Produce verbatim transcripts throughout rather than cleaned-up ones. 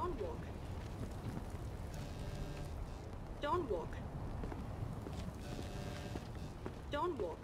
Don't walk. Don't walk. Don't walk.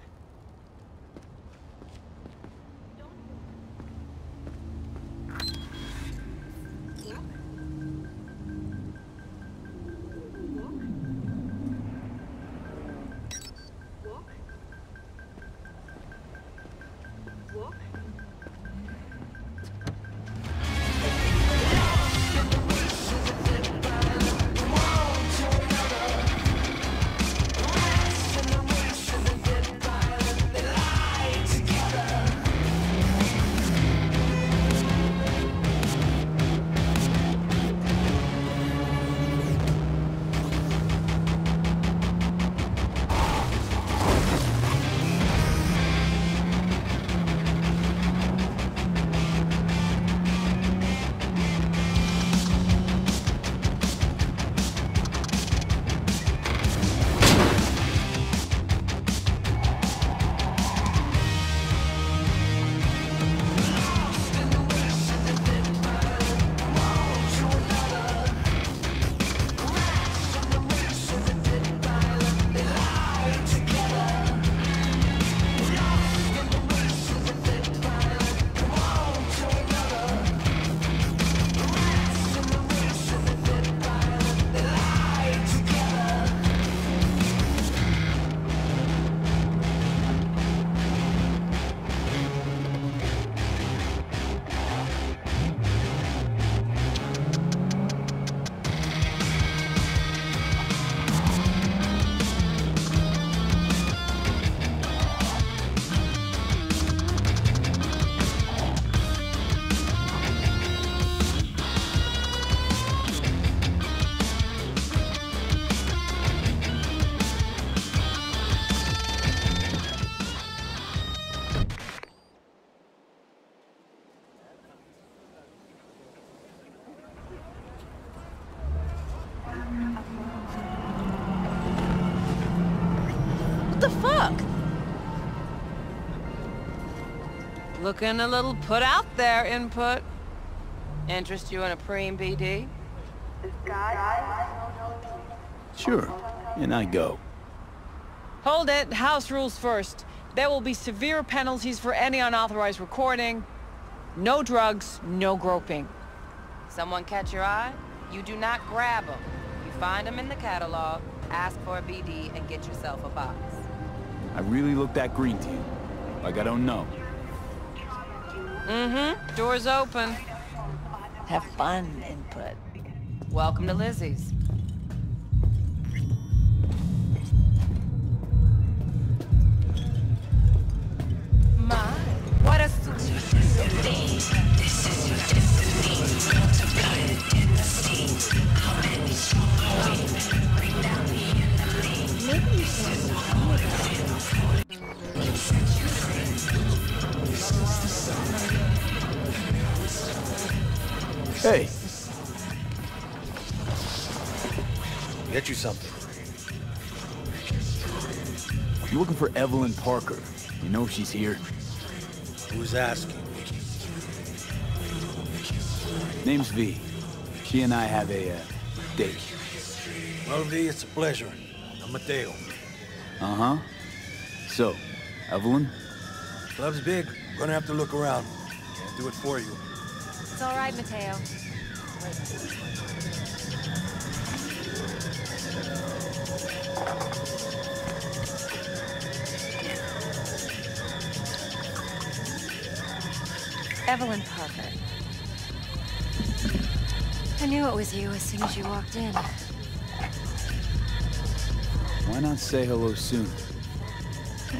Looking a little put out there, Input. Interest you in a preem, B D? Sure, and I go. Hold it, house rules first. There will be severe penalties for any unauthorized recording. No drugs, no groping. Someone catch your eye? You do not grab them. You find them in the catalog, ask for a B D, and get yourself a box. I really look that green to you, like I don't know. Mm-hmm. Door's open. Have fun, Input. Welcome to Lizzie's. My, what a destiny. This is your destiny. Come to blind dynasty. How many strong are we? Bring down the enemy. Maybe you should have been a friend. Hey. Get you something. You looking for Evelyn Parker? You know she's here. Who's asking? Name's V. She and I have a uh, date. Well, V, it's a pleasure. I'm Mateo. Uh-huh. So, Evelyn? Club's big. Gonna have to look around. Can't do it for you. It's all right, Mateo. Evelyn Parker. I knew it was you as soon as you walked in. Why not say hello soon?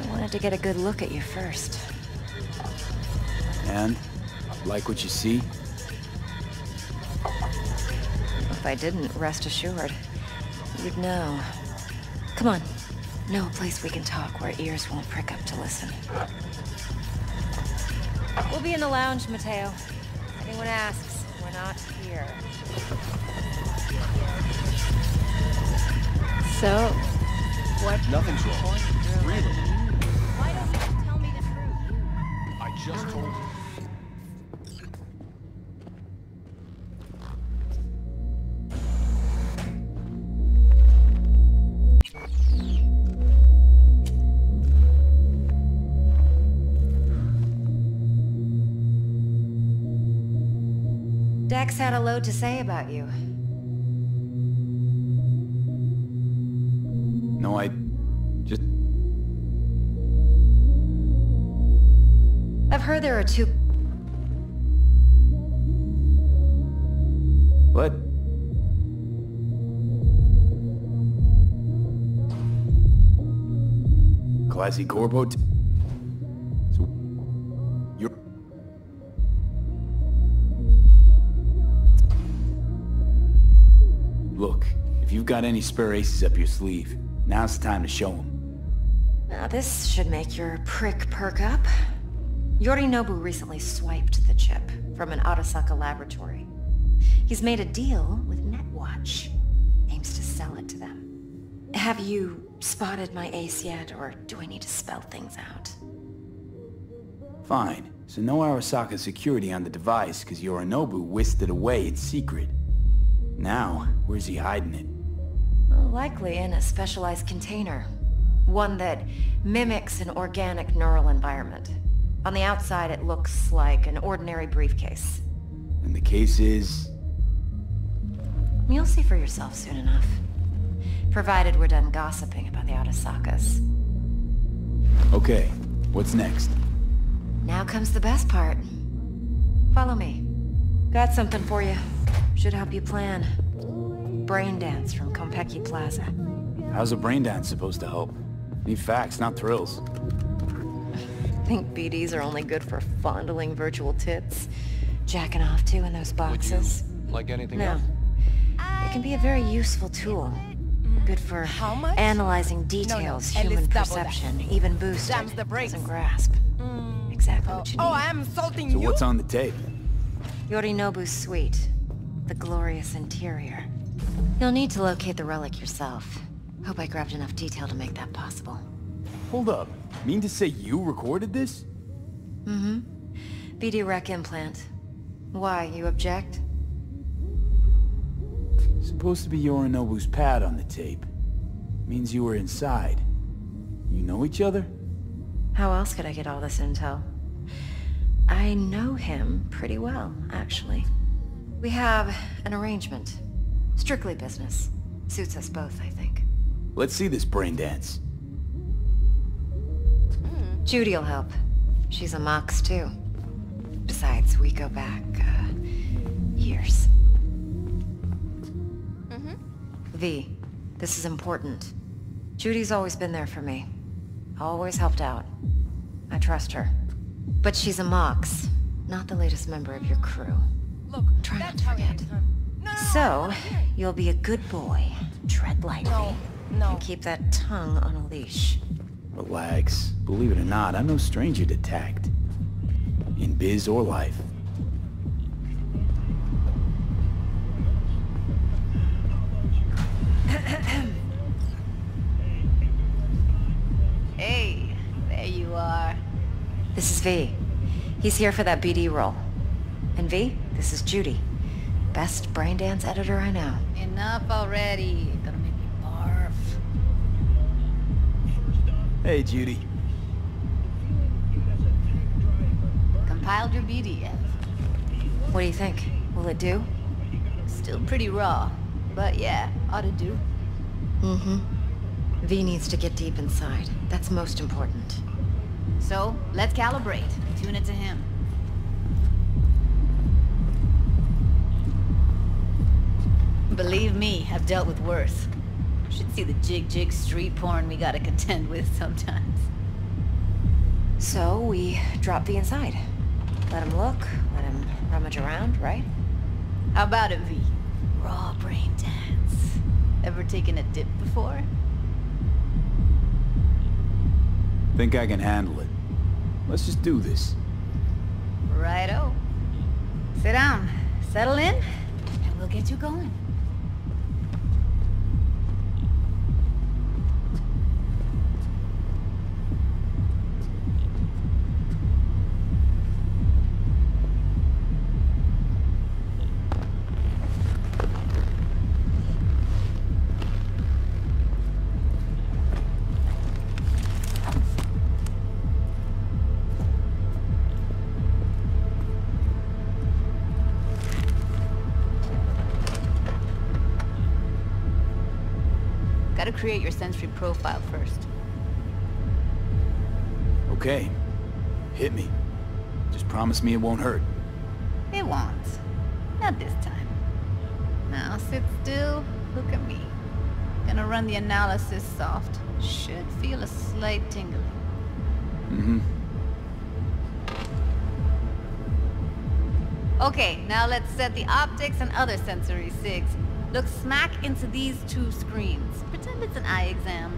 I wanted to get a good look at you first. And? Like what you see? If I didn't, rest assured, you'd know. Come on. Know a place we can talk where ears won't prick up to listen. We'll be in the lounge, Mateo. If anyone asks, we're not here. So, what? Nothing's wrong. Really? Why don't you tell me the truth? I just told you. Dex had a lot to say about you. No, I... just... I've heard there are two... What? Classy Corpo... T so... You're... Look, if you've got any spare aces up your sleeve, now's the time to show him. Now this should make your prick perk up. Yorinobu recently swiped the chip from an Arasaka laboratory. He's made a deal with Netwatch. Aims to sell it to them. Have you spotted my ace yet, or do I need to spell things out? Fine. So no Arasaka security on the device, because Yorinobu whisked it away its secret. Now, where's he hiding it? Likely in a specialized container. One that mimics an organic neural environment. On the outside, it looks like an ordinary briefcase. And the case is? You'll see for yourself soon enough. Provided we're done gossiping about the Arasakas. Okay, what's next? Now comes the best part. Follow me. Got something for you. Should help you plan. Brain dance from Konpeki Plaza. How's a brain dance supposed to help? Need facts, not thrills. I think B Ds are only good for fondling virtual tits, jacking off to in those boxes. Would you like anything no. else? It can be a very useful tool. Good for How much? analyzing details, no, no. human perception, that. even boosted, Jams the doesn't grasp. Mm. Exactly oh. what you need. Oh, I'm insulting so you? So what's on the tape? Yorinobu's suite. The glorious interior. You'll need to locate the relic yourself. Hope I grabbed enough detail to make that possible. Hold up. Mean to say you recorded this? Mm-hmm. B D rec implant. Why, you object? Supposed to be Yorinobu's pad on the tape. Means you were inside. You know each other? How else could I get all this intel? I know him pretty well, actually. We have an arrangement. Strictly business. Suits us both, I think. Let's see this brain dance. Mm. Judy will help. She's a mox, too. Besides, we go back, uh, years. Mm-hmm. V, this is important. Judy's always been there for me. Always helped out. I trust her. But she's a mox, not the latest member of your crew. Look, try not to forget. So, you'll be a good boy, tread lightly, no, no. and keep that tongue on a leash. Relax. Believe it or not, I'm no stranger to tact. In biz or life. Hey, there you are. This is V. He's here for that B D role. And V, this is Judy. Best brain dance editor I know. Enough already. Gonna make me barf. Hey, Judy. Compiled your B D F. What do you think? Will it do? Still pretty raw, but yeah, ought to do. Mm-hmm. V needs to get deep inside. That's most important. So, let's calibrate. Tune it to him. Believe me, I've dealt with worse. Should see the jig-jig street porn we gotta contend with sometimes. So, we drop V inside. Let him look, let him rummage around, right? How about it, V? Raw brain dance. Ever taken a dip before? Think I can handle it. Let's just do this. Righto. Sit down, settle in, and we'll get you going. Gotta create your sensory profile first. Okay. Hit me. Just promise me it won't hurt. It won't. Not this time. Now sit still, look at me. Gonna run the analysis soft. Should feel a slight tingling. Mm-hmm. Okay, now let's set the optics and other sensory sigs. Look smack into these two screens. Pretend it's an eye exam.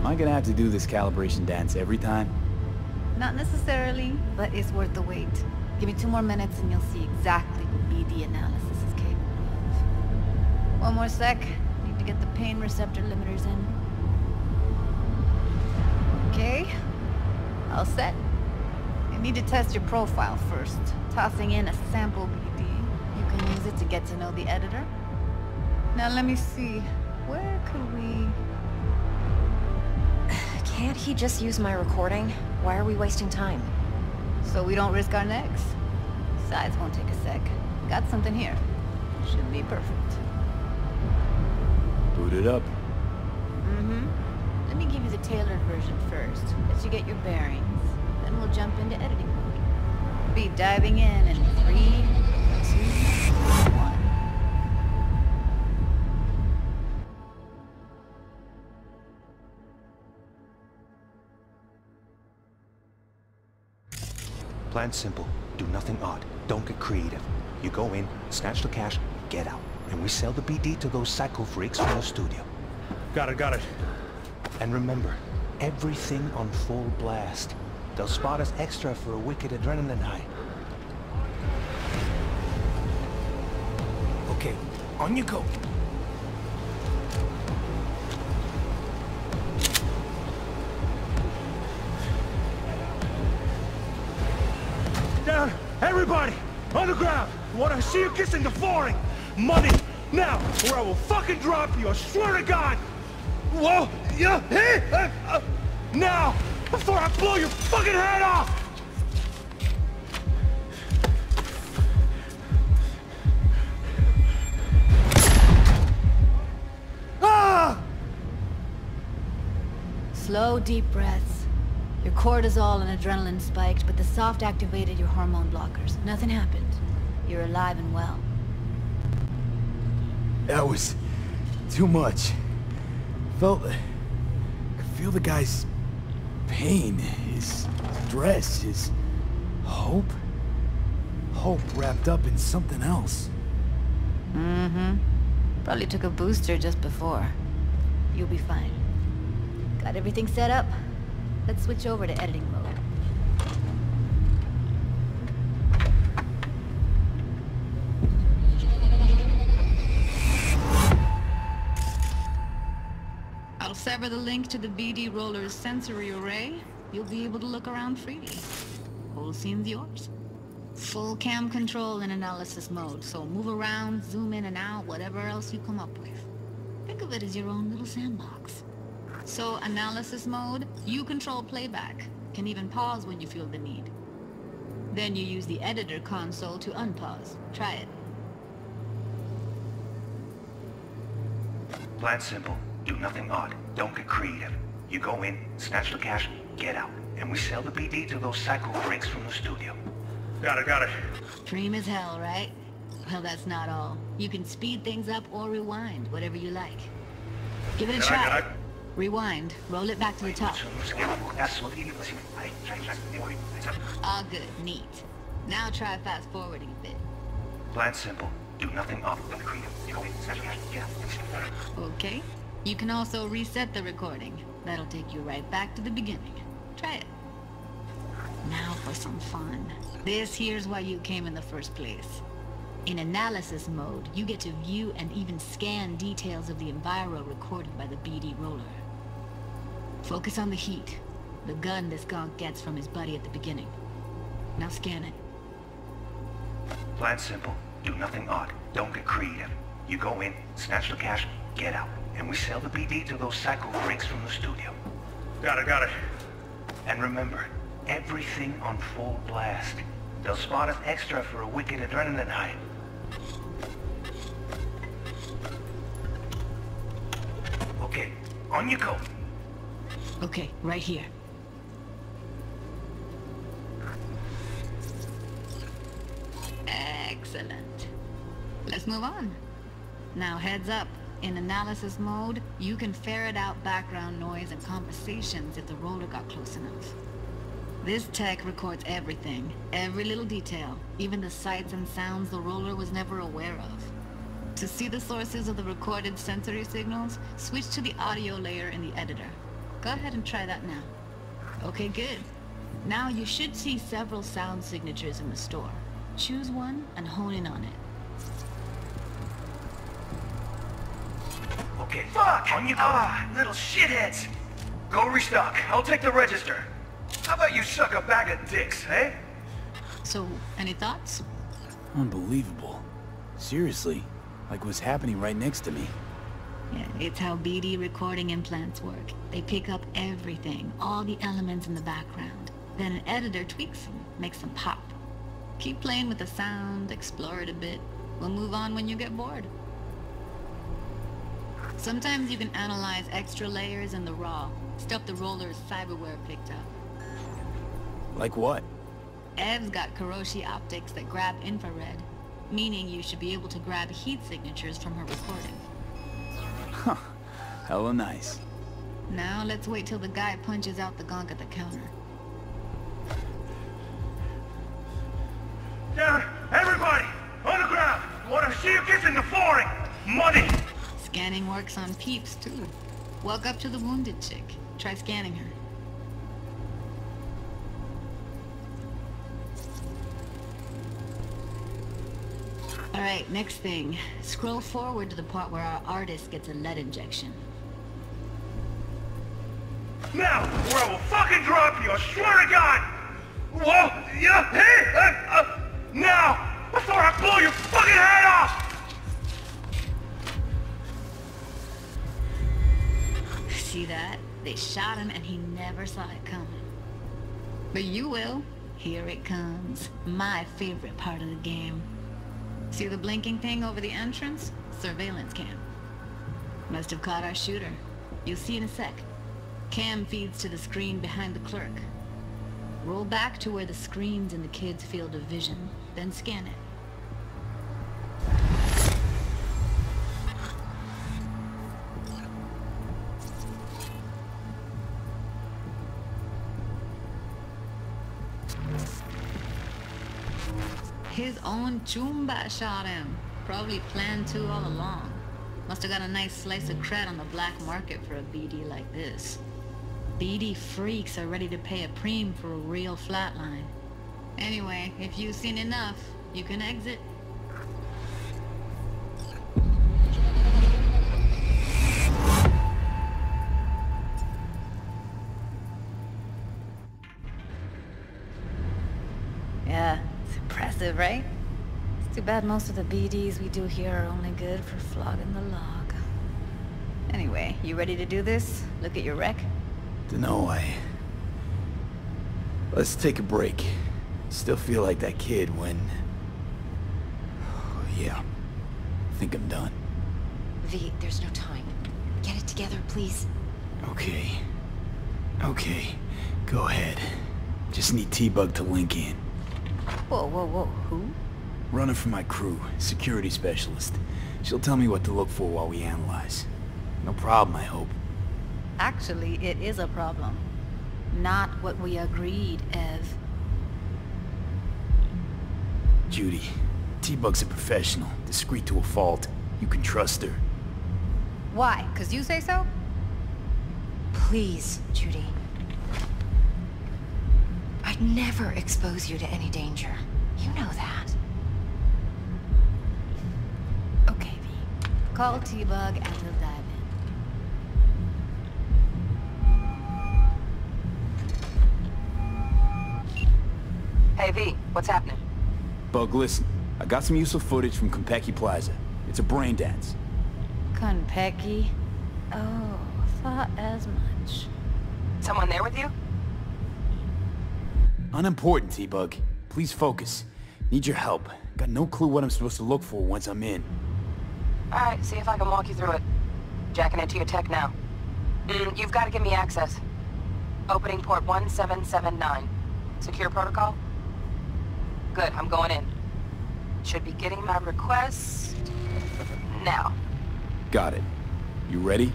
Am I gonna have to do this calibration dance every time? Not necessarily, but it's worth the wait. Give me two more minutes and you'll see exactly what B D analysis is capable of. One more sec. Need to get the pain receptor limiters in. Okay. All set. You need to test your profile first. Tossing in a sample B D. You can use it to get to know the editor. Now let me see. Where could we... Can't he just use my recording? Why are we wasting time? So we don't risk our necks? Besides, won't take a sec. Got something here. Should be perfect. Boot it up. Mm-hmm. Let me give you the tailored version first. Let you get your bearings. Then we'll jump into editing mode. Be diving in in three, two, one. Plan simple. Do nothing odd. Don't get creative. You go in, snatch the cash, get out. And we sell the B D to those psycho freaks from the studio. Got it, got it. And remember, everything on full blast. They'll spot us extra for a wicked adrenaline high. Okay, on you go. Down, everybody! On the ground! When I see you kissing the flooring! Money! Now, or I will fucking drop you, I swear to God! Whoa! Yeah! Hey! Uh, uh, now! Before I blow your fucking head off! Ah! Slow, deep breaths. Your cortisol and adrenaline spiked, but the soft activated your hormone blockers. Nothing happened. You're alive and well. That was... too much. Felt... I could feel the guy's... pain, his stress, his hope. Hope wrapped up in something else. Mm-hmm. Probably took a booster just before. You'll be fine. Got everything set up. Let's switch over to editing mode. Sever the link to the B D roller's sensory array, you'll be able to look around freely. Whole scene's yours. Full cam control in analysis mode, so move around, zoom in and out, whatever else you come up with. Think of it as your own little sandbox. So, analysis mode, you control playback. Can even pause when you feel the need. Then you use the editor console to unpause. Try it. Plan simple. Do nothing odd. Don't get creative. You go in, snatch the cash, get out. And we sell the B D to those psycho freaks from the studio. Got it, got it. Dream as hell, right? Well, that's not all. You can speed things up or rewind, whatever you like. Give it a try. Got it, got it. Rewind. Roll it back to the top. All good. Neat. Now try fast forwarding a bit. Plan simple. Do nothing odd. Don't get creative. You go in, snatch the cash, get out. Okay. You can also reset the recording. That'll take you right back to the beginning. Try it. Now for some fun. This here's why you came in the first place. In analysis mode, you get to view and even scan details of the enviro recorded by the B D roller. Focus on the heat, the gun this gonk gets from his buddy at the beginning. Now scan it. Plan simple. Do nothing odd. Don't get creative. You go in, snatch the cash, get out. And we sell the B D to those psycho freaks from the studio. Got it, got it. And remember, everything on full blast. They'll spot us extra for a wicked adrenaline high. Okay, on you go. Okay, right here. Excellent. Let's move on. Now heads up. In analysis mode, you can ferret out background noise and conversations if the roller got close enough. This tech records everything, every little detail, even the sights and sounds the roller was never aware of. To see the sources of the recorded sensory signals, switch to the audio layer in the editor. Go ahead and try that now. Okay, good. Now you should see several sound signatures in the store. Choose one and hone in on it. Okay. Fuck! On you go. Ah, little shitheads! Go restock. I'll take the register. How about you suck a bag of dicks, eh? So, any thoughts? Unbelievable. Seriously, like what's happening right next to me. Yeah, it's how B D recording implants work. They pick up everything, all the elements in the background. Then an editor tweaks them, makes them pop. Keep playing with the sound, explore it a bit. We'll move on when you get bored. Sometimes you can analyze extra layers in the raw, stuff the roller's cyberware picked up. Like what? Ev's got Kiroshi optics that grab infrared, meaning you should be able to grab heat signatures from her recording. Huh. Hella nice. Now let's wait till the guy punches out the gunk at the counter. Down! Everybody! On the ground! Water sheer gets in the flooring! Money! Scanning works on peeps, too. Walk up to the wounded chick. Try scanning her. Alright, next thing. Scroll forward to the part where our artist gets a lead injection. Now, where I will fucking drop you, I swear to God! Whoa! Yeah! Hey! Uh, uh, now! Before I blow your fucking head off! See that? They shot him and he never saw it coming. But you will. Here it comes. My favorite part of the game. See the blinking thing over the entrance? Surveillance cam. Must have caught our shooter. You'll see in a sec. Cam feeds to the screen behind the clerk. Roll back to where the screen's in the kid's field of vision, then scan it. His own Chumba shot him. Probably planned to all along. Must have got a nice slice of cred on the black market for a B D like this. B D freaks are ready to pay a preem for a real flatline. Anyway, if you've seen enough, you can exit. Right? It's too bad most of the B Ds we do here are only good for flogging the log. Anyway, you ready to do this? Look at your wreck? Dunno, I... Let's take a break. Still feel like that kid when... Yeah. I think I'm done. V, there's no time. Get it together, please. Okay. Okay. Go ahead. Just need T-Bug to link in. Whoa, whoa, whoa, who? Runner for my crew, security specialist. She'll tell me what to look for while we analyze. No problem, I hope. Actually, it is a problem. Not what we agreed, Ev. Judy, T-Bug's a professional, discreet to a fault. You can trust her. Why? 'Cause you say so? Please, Judy. I'd never expose you to any danger. You know that. Okay, V. Call T-Bug and we'll dive in. Hey, V. What's happening? Bug, listen. I got some useful footage from Konpeki Plaza. It's a brain dance. Konpeki? Oh, thought as much. Someone there with you? Unimportant, T-Bug. Please focus. Need your help. Got no clue what I'm supposed to look for once I'm in. Alright, see if I can walk you through it. Jacking into your tech now. Mm, you've got to give me access. Opening port one seven seven nine. Secure protocol? Good, I'm going in. Should be getting my request... now. Got it. You ready?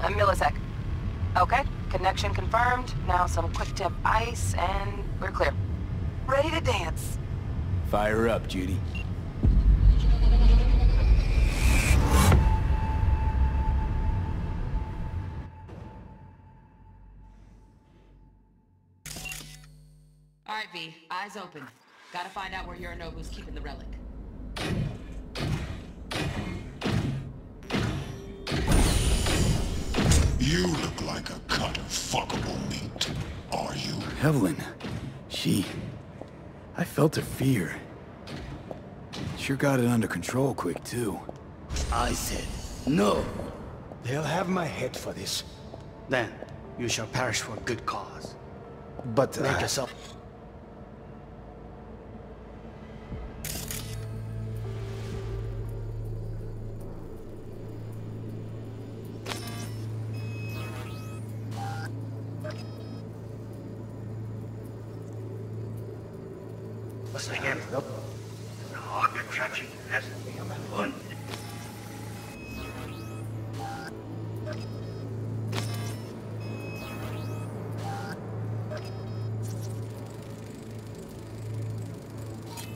A millisecond. Okay, connection confirmed. Now some quick tip ice and we're clear. Ready to dance. Fire up, Judy. All right, V, eyes open. Gotta find out where Yorinobu's keeping the relic. You look like a cut of fuckable meat, are you? Evelyn, she... I felt her fear. Sure got it under control quick, too. I said, no! They'll have my head for this. Then, you shall perish for a good cause. But, uh... Make yourself...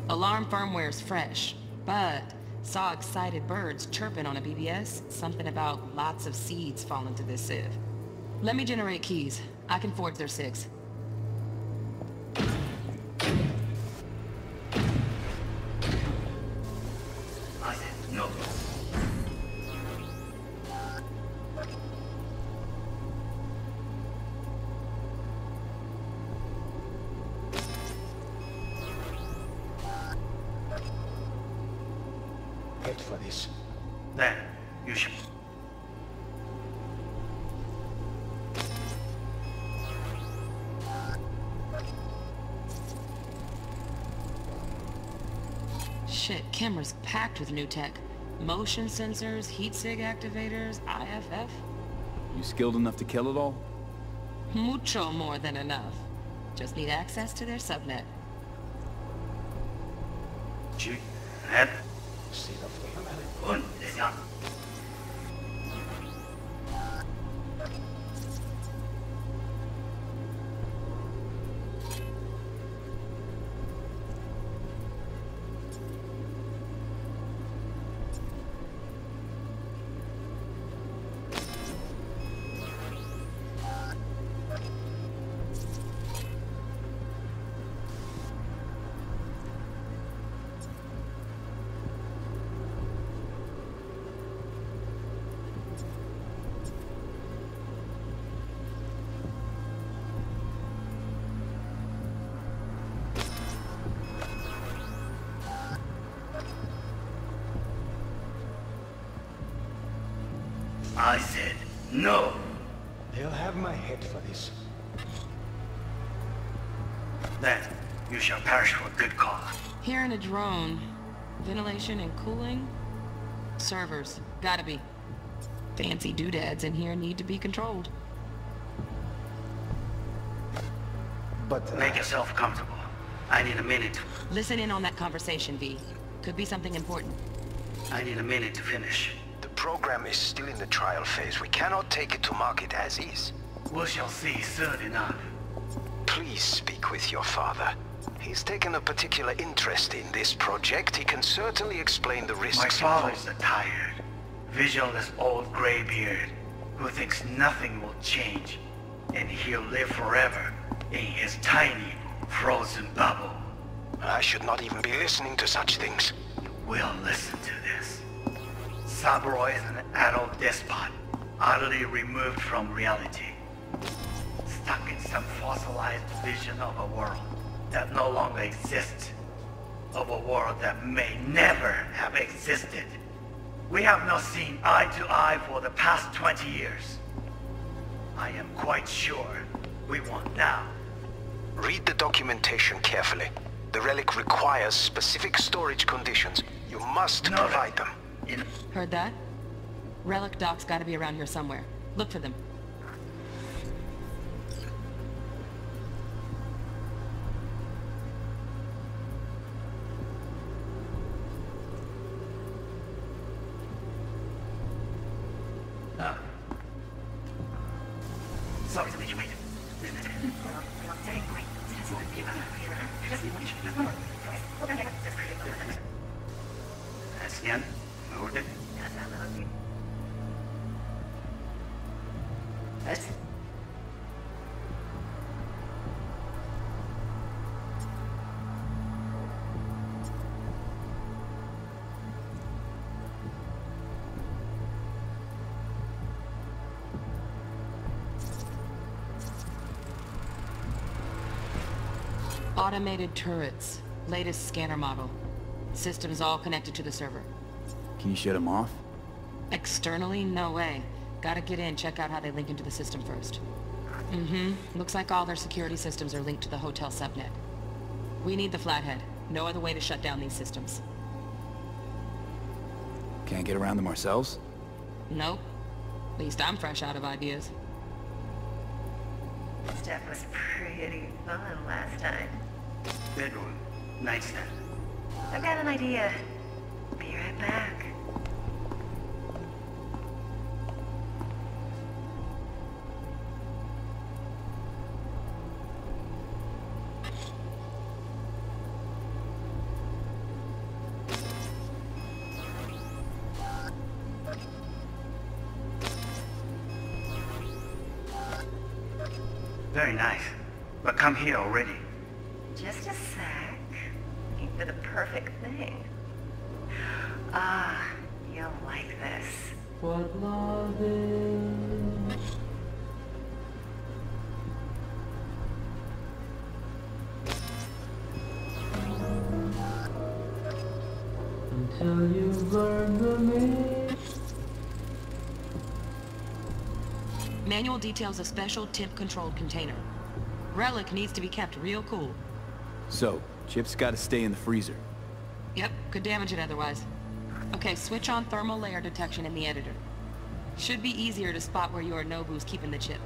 Alarm firmware's fresh, but saw excited birds chirping on a B B S. Something about lots of seeds falling through this sieve. Let me generate keys. I can forge their six. Camera's packed with new tech. Motion sensors, heat sig activators, I F F. You skilled enough to kill it all? Mucho more than enough. Just need access to their subnet. Gee, that... See the flame. I said, no! They'll have my head for this. Then, you shall perish for a good cause. Here in a drone. Ventilation and cooling? Servers. Gotta be. Fancy doodads in here need to be controlled. But... Uh... Make yourself comfortable. I need a minute. Listen in on that conversation, V. Could be something important. I need a minute to finish. The program is still in the trial phase. We cannot take it to market as is. We shall see soon enough. Please speak with your father. He's taken a particular interest in this project. He can certainly explain the risks. My father's a tired, visionless old graybeard who thinks nothing will change, and he'll live forever in his tiny, frozen bubble. I should not even be listening to such things. You will listen to this. Saburo is an adult despot, utterly removed from reality. Stuck in some fossilized vision of a world that no longer exists. Of a world that may never have existed. We have not seen eye to eye for the past twenty years. I am quite sure we want now. Read the documentation carefully. The relic requires specific storage conditions. You must no, provide them. Heard that? Relic Dock's gotta be around here somewhere. Look for them. Automated turrets. Latest scanner model. Systems all connected to the server. Can you shut them off? Externally? No way. Gotta get in, check out how they link into the system first. Mm-hmm. Looks like all their security systems are linked to the hotel subnet. We need the Flathead. No other way to shut down these systems. Can't get around them ourselves? Nope. At least I'm fresh out of ideas. Stuff was pretty fun last time. Good one. Nice stuff. I've got an idea. Be right back. Very nice. But come here already. Just a sec. Looking for the perfect thing. Ah, you'll like this. What love is. Until you learn the meaning. Manual details a special temp-controlled container. Relic needs to be kept real cool. So, chip's gotta stay in the freezer. Yep, could damage it otherwise. Okay, switch on thermal layer detection in the editor. Should be easier to spot where Yorinobu's keeping the chip.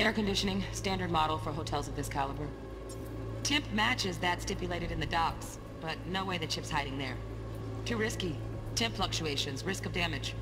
Air conditioning, standard model for hotels of this caliber. Temp matches that stipulated in the docs, but no way the chip's hiding there. Too risky. Temp fluctuations, risk of damage.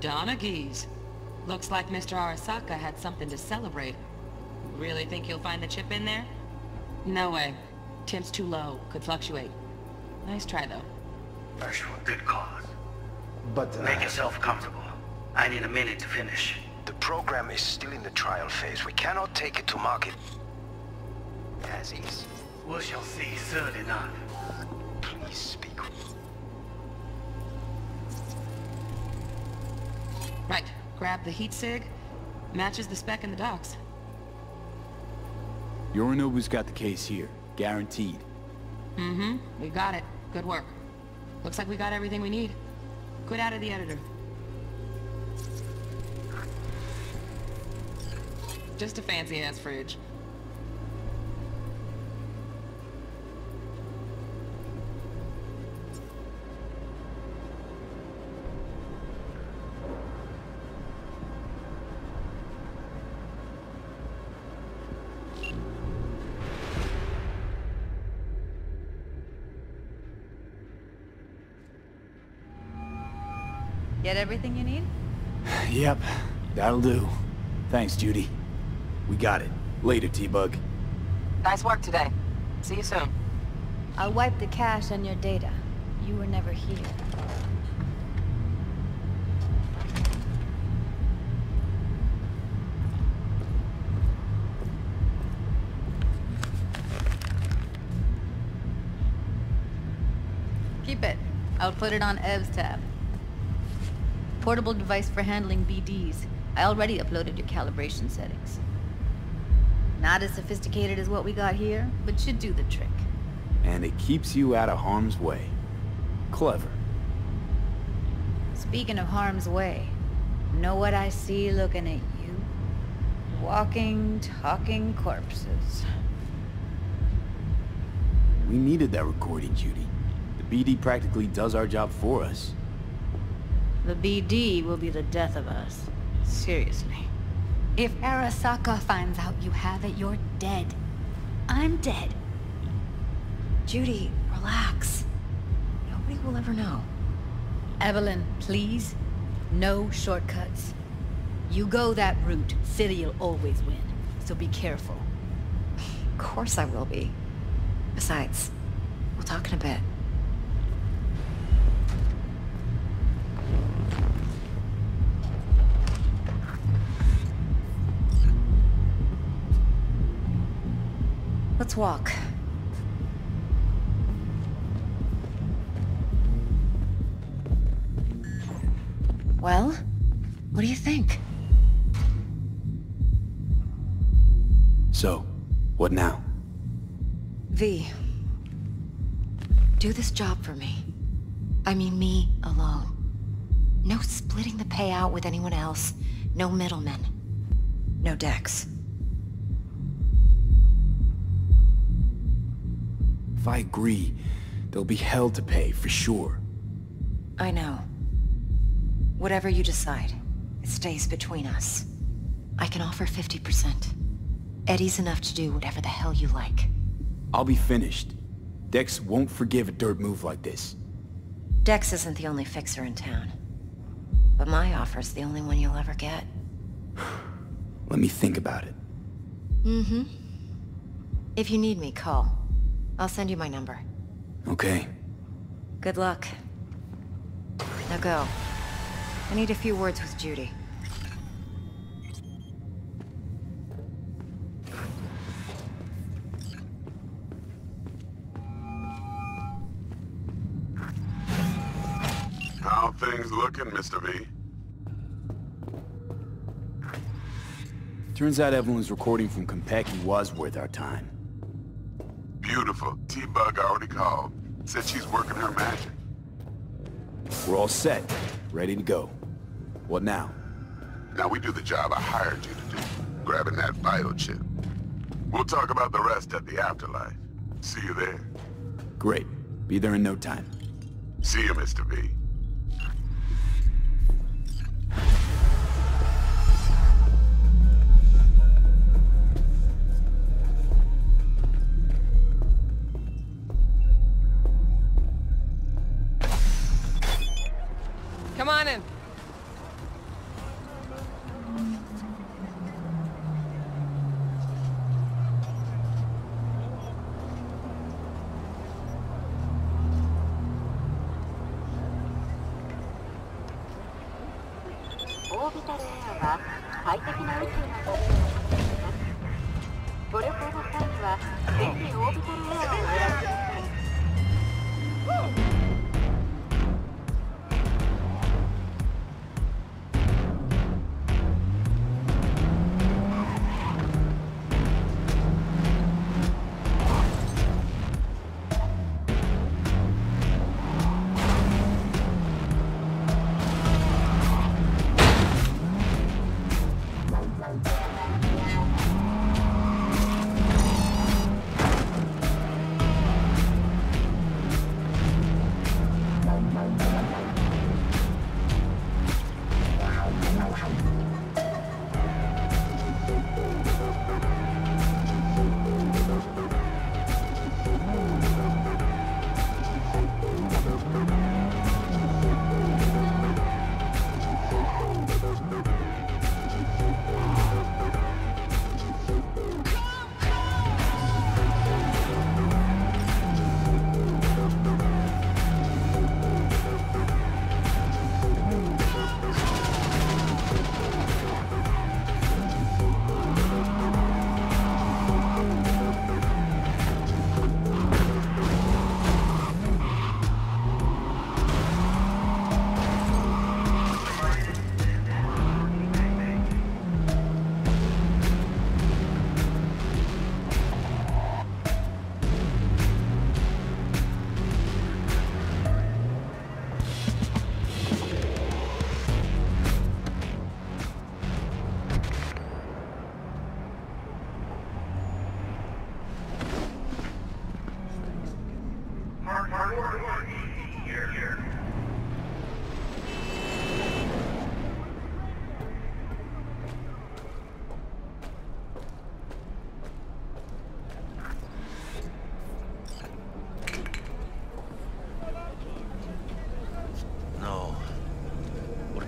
Donaghy's. Looks like Mister Arasaka had something to celebrate. Really think you'll find the chip in there? No way. Temp's too low. Could fluctuate. Nice try, though. First for a good cause. But, uh... Make yourself comfortable. I need a minute to finish. The program is still in the trial phase. We cannot take it to market. As is. We shall see soon enough. Please speak. Right. Grab the heat sig. Matches the spec in the docks. Yorinobu's got the case here. Guaranteed. Mm-hmm. We got it. Good work. Looks like we got everything we need. Quit out of the editor. Just a fancy-ass fridge. Get everything you need? Yep, that'll do. Thanks, Judy. We got it. Later, T-Bug. Nice work today. See you soon. I'll wipe the cache on your data. You were never here. Keep it. I'll put it on Ev's tab. Portable device for handling B Ds. I already uploaded your calibration settings. Not as sophisticated as what we got here, but should do the trick. And it keeps you out of harm's way. Clever. Speaking of harm's way, know what I see looking at you? Walking, talking corpses. We needed that recording, Judy. The B D practically does our job for us. The B D will be the death of us. Seriously. If Arasaka finds out you have it, you're dead. I'm dead. Judy, relax. Nobody will ever know. Evelyn, please. No shortcuts. You go that route, City'll always win. So be careful. Of course I will be. Besides, we'll talk in a bit. Let's walk. Well, what do you think? So, what now? V, do this job for me. I mean me alone. No splitting the payout with anyone else. No middlemen. No Dex. If I agree, they'll be hell to pay, for sure. I know. Whatever you decide, it stays between us. I can offer fifty percent. Eddie's enough to do whatever the hell you like. I'll be finished. Dex won't forgive a dirt move like this. Dex isn't the only fixer in town. But my offer's the only one you'll ever get. Let me think about it. Mm-hmm. If you need me, call. I'll send you my number. Okay. Good luck. Now go. I need a few words with Judy. How things looking, Mister V? Turns out Evelyn's recording from Konpeki was worth our time. Beautiful. T-Bug already called. Said she's working her magic. We're all set. Ready to go. What now? Now we do the job I hired you to do. Grabbing that biochip. We'll talk about the rest at the afterlife. See you there. Great. Be there in no time. See you, Mister V.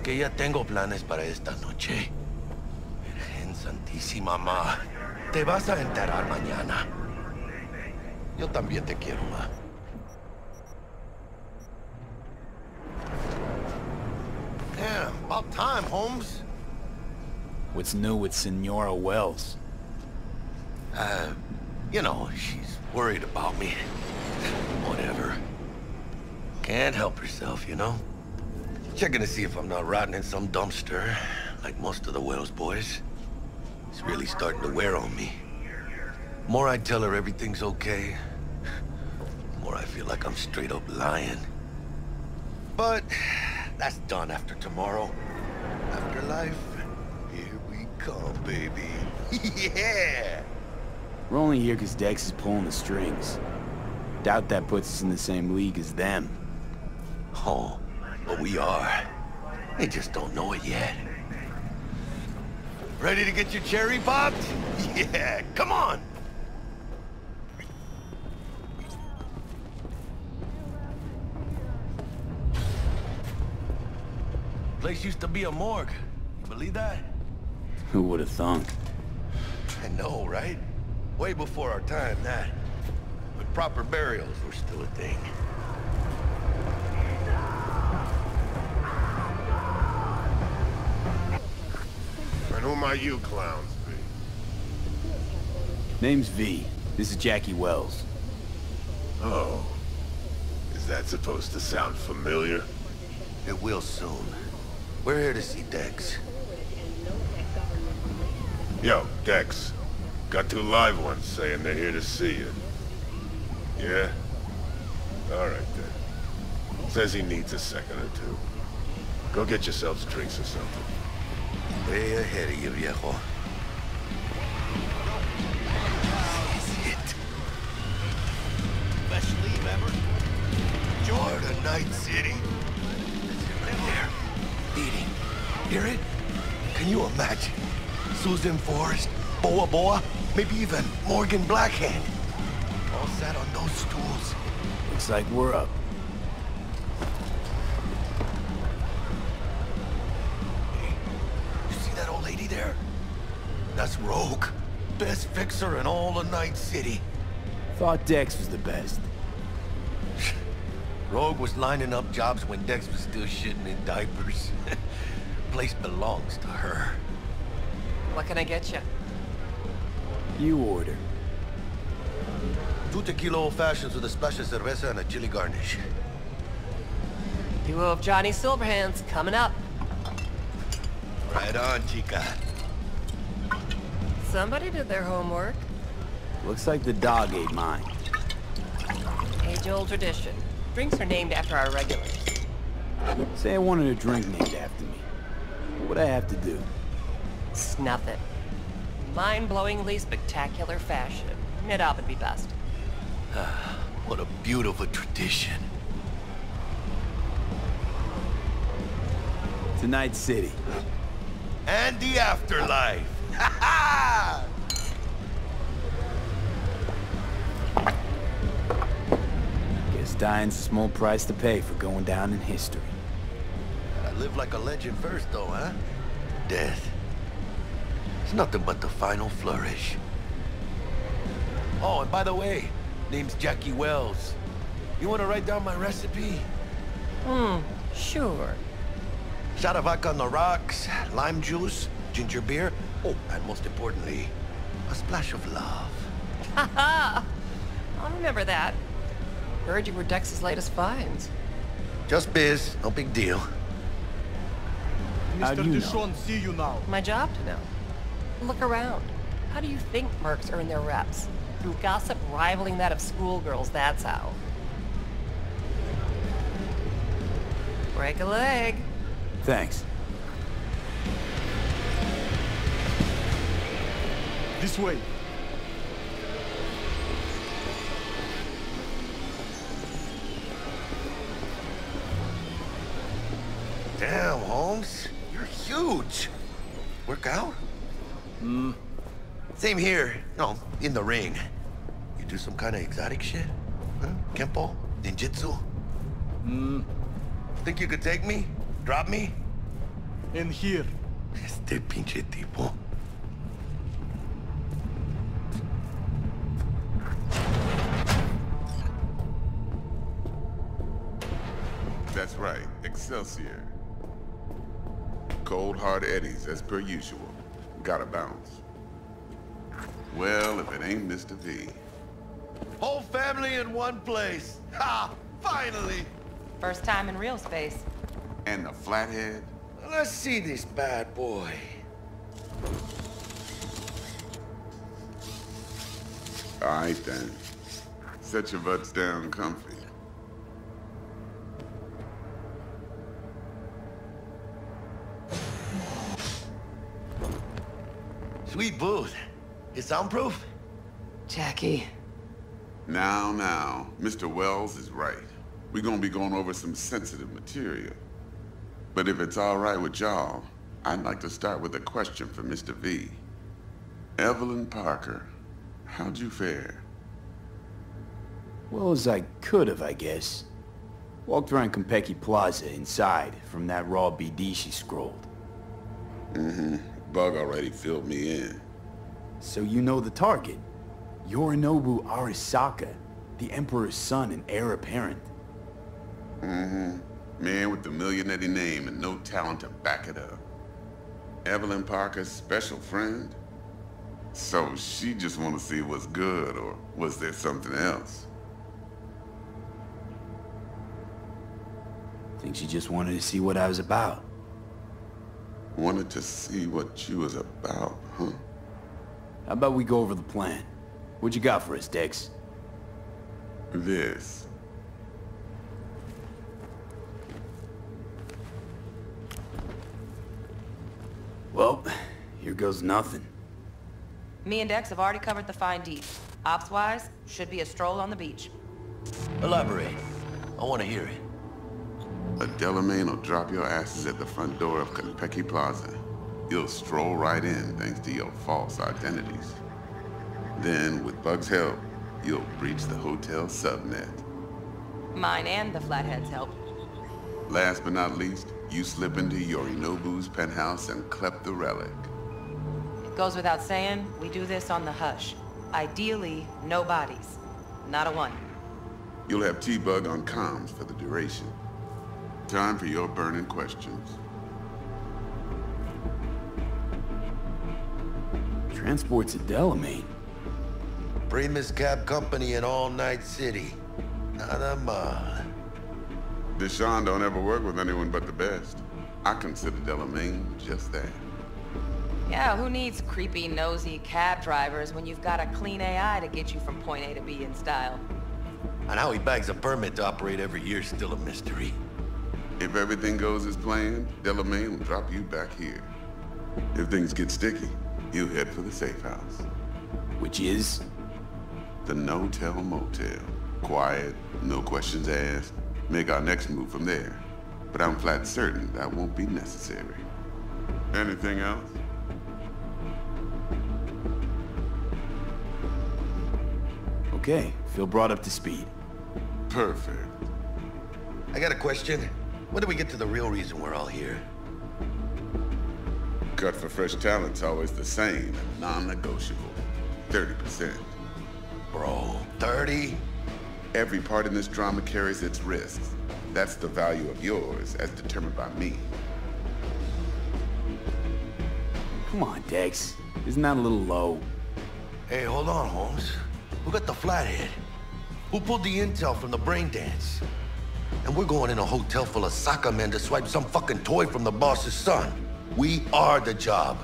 Que ya tengo planes para esta noche. Virgen Santísima, ma. Te vas a enterar mañana. Yo también te quiero, ma. Damn, about time, Holmes. What's new with Senora Wells? Uh, you know, she's worried about me. Whatever. Can't help herself, you know? Checking to see if I'm not rotting in some dumpster, like most of the Wells boys. It's really starting to wear on me. The more I tell her everything's okay, the more I feel like I'm straight up lying. But that's done after tomorrow. Afterlife, here we come, baby. Yeah! We're only here because Dex is pulling the strings. Doubt that puts us in the same league as them. Oh. But we are. They just don't know it yet. Ready to get your cherry popped? Yeah, come on! Place used to be a morgue. You believe that? Who would have thunk? I know, right? Way before our time, that. But proper burials were still a thing. Whom are you clowns be? Name's V. This is Jackie Welles. Oh. Is that supposed to sound familiar? It will soon. We're here to see Dex. Yo, Dex. Got two live ones saying they're here to see you. Yeah? Alright then. Says he needs a second or two. Go get yourselves drinks or something. Way ahead of you, viejo. This is it. Best leave ever. Jordan, Night City. That's him right there. Beating. Hear it? Can you imagine? Susan Forrest, Boa Boa, maybe even Morgan Blackhand. All sat on those stools. Looks like we're up. That's Rogue. Best fixer in all of Night City. Thought Dex was the best. Rogue was lining up jobs when Dex was still shitting in diapers. place belongs to her. What can I get you? You order. Two tequila old fashions with a splash of cerveza and a chili garnish. Duo of Johnny Silverhands coming up. Right on, chica. Somebody did their homework. Looks like the dog ate mine. Age-old tradition. Drinks are named after our regulars. Say I wanted a drink named after me. What'd I have to do? Snuff it. Mind-blowingly spectacular fashion. Knit up and be best. What a beautiful tradition. To Night City. And the afterlife. Ha ha! Guess dying's a small price to pay for going down in history. I live like a legend first, though, huh? Death. It's nothing but the final flourish. Oh, and by the way, name's Jackie Welles. You want to write down my recipe? Hmm, sure. Shot of vodka on the rocks, lime juice, ginger beer, oh, and most importantly, a splash of love. Haha! I'll remember that. Heard you were Dex's latest finds. Just biz, no big deal. Mister Dishon, see you now. My job to know. Look around. How do you think mercs earn their reps? Through gossip rivaling that of schoolgirls, that's how. Break a leg. Thanks. This way. Damn, Holmes. You're huge. Work out? Hmm. Same here. No, in the ring. You do some kind of exotic shit? Huh? Kempo? Ninjutsu? Hmm. Think you could take me? Drop me? In here. Este pinche tipo. That's right, Excelsior. Cold hard eddies as per usual. Gotta bounce. Well, if it ain't Mister V. Whole family in one place. Ha! Finally! First time in real space. And the Flathead? Let's see this bad boy. All right, then. Set your butts down comfy. Sweet booth. It's soundproof? Jackie. Now, now. Mister Welles is right. We're gonna be going over some sensitive material. But if it's all right with y'all, I'd like to start with a question for Mister V. Evelyn Parker, how'd you fare? Well, as I could have, I guess. Walked around Konpeki Plaza inside from that raw B D she scrolled. Mm-hmm. Bug already filled me in. So you know the target. Yorinobu Arasaka, the Emperor's son and heir apparent. Mm-hmm. Man with the millionaire name and no talent to back it up. Evelyn Parker's special friend? So she just want to see what's good, or was there something else? I think she just wanted to see what I was about. Wanted to see what you was about, huh? How about we go over the plan? What you got for us, Dex? This. Well, here goes nothing. Me and Dex have already covered the fine deep. Ops-wise, should be a stroll on the beach. Elaborate. I want to hear it. A Delamain will drop your asses at the front door of Konpeki Plaza. You'll stroll right in thanks to your false identities. Then, with Bug's help, you'll breach the hotel subnet. Mine and the Flathead's help. Last but not least, you slip into Yorinobu's penthouse and clep the relic. It goes without saying, we do this on the hush. Ideally, no bodies. Not a one. You'll have T-Bug on comms for the duration. Time for your burning questions. Transport's at Delamain. Primus Cab Company in all Night City. Not a man. Deshaun don't ever work with anyone but the best. I consider Delamain just that. Yeah, who needs creepy, nosy cab drivers when you've got a clean A I to get you from point A to B in style? And how he bags a permit to operate every year's still a mystery. If everything goes as planned, Delamain will drop you back here. If things get sticky, you head for the safe house. Which is? The no-tell motel. Quiet, no questions asked. Make our next move from there. But I'm flat certain that won't be necessary. Anything else? Okay, feel brought up to speed. Perfect. I got a question. When do we get to the real reason we're all here? Cut for fresh talent's always the same and non-negotiable. thirty percent. Bro, thirty? Every part in this drama carries its risks. That's the value of yours as determined by me. Come on, Dex. Isn't that a little low? Hey, hold on, Holmes. Who got the Flathead? Who pulled the intel from the brain dance? And we're going in a hotel full of Saka men to swipe some fucking toy from the boss's son. We are the job.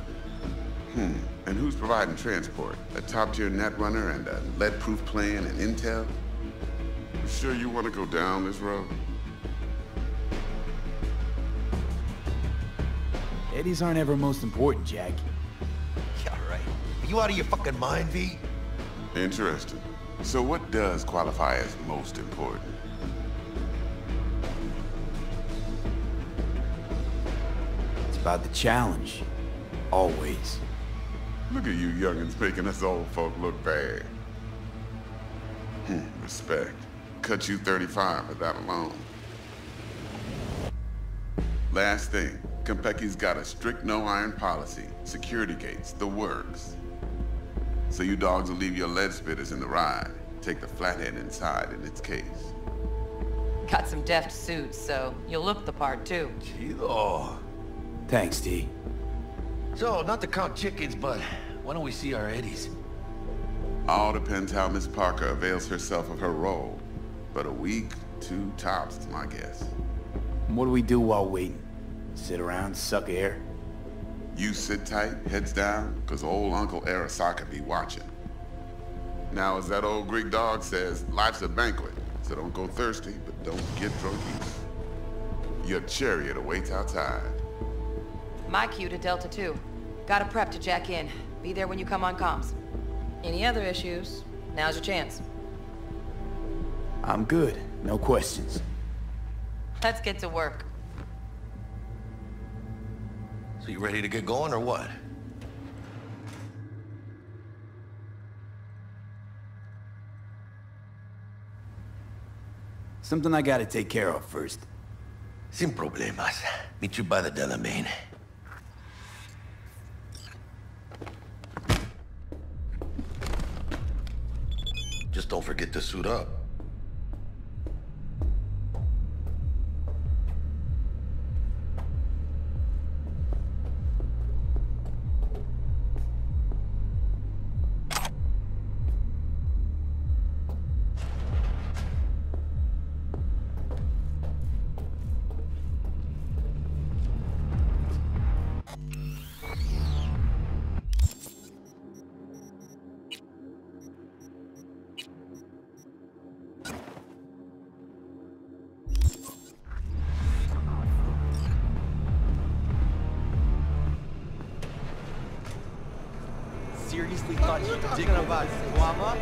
Hmm. And who's providing transport? A top-tier netrunner and a lead-proof plan and intel? You sure you want to go down this road? Eddies aren't ever most important, Jack. Yeah, right. Are you out of your fucking mind, V? Interesting. So what does qualify as most important? About the challenge, always. Look at you youngins making us old folk look bad. Hmm, respect. Cut you thirty-five for that alone. Last thing, Konpeki's got a strict no-iron policy, security gates, the works. So you dogs will leave your lead spitters in the ride, take the Flathead inside in its case. Got some deft suits, so you'll look the part too. Gee-oh. Thanks, D. So, not to count chickens, but why don't we see our eddies? All depends how Miss Parker avails herself of her role. But a week, two tops is my guess. What do we do while waiting? Sit around, suck air? You sit tight, heads down, because old Uncle Arasaka be watching. Now, as that old Greek dog says, life's a banquet. So don't go thirsty, but don't get drunk either. Your chariot awaits outside. My cue to Delta two. Gotta prep to jack in. Be there when you come on comms. Any other issues, now's your chance. I'm good. No questions. Let's get to work. So you ready to get going or what? Something I gotta take care of first. Sin problemas. Meet you by the Delamain. Just don't forget to suit up. Seriously thought you were digging about Guama?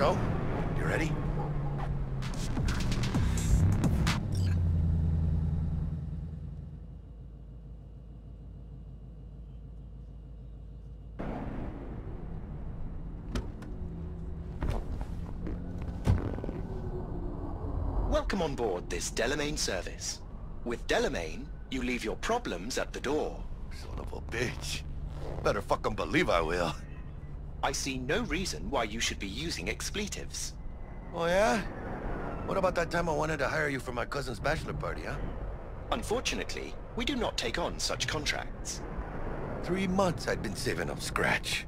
So, you ready? Welcome on board this Delamain service. With Delamain, you leave your problems at the door. Son of a bitch. Better fucking believe I will. I see no reason why you should be using expletives. Oh yeah? What about that time I wanted to hire you for my cousin's bachelor party, huh? Unfortunately, we do not take on such contracts. Three months I'd been saving up scratch.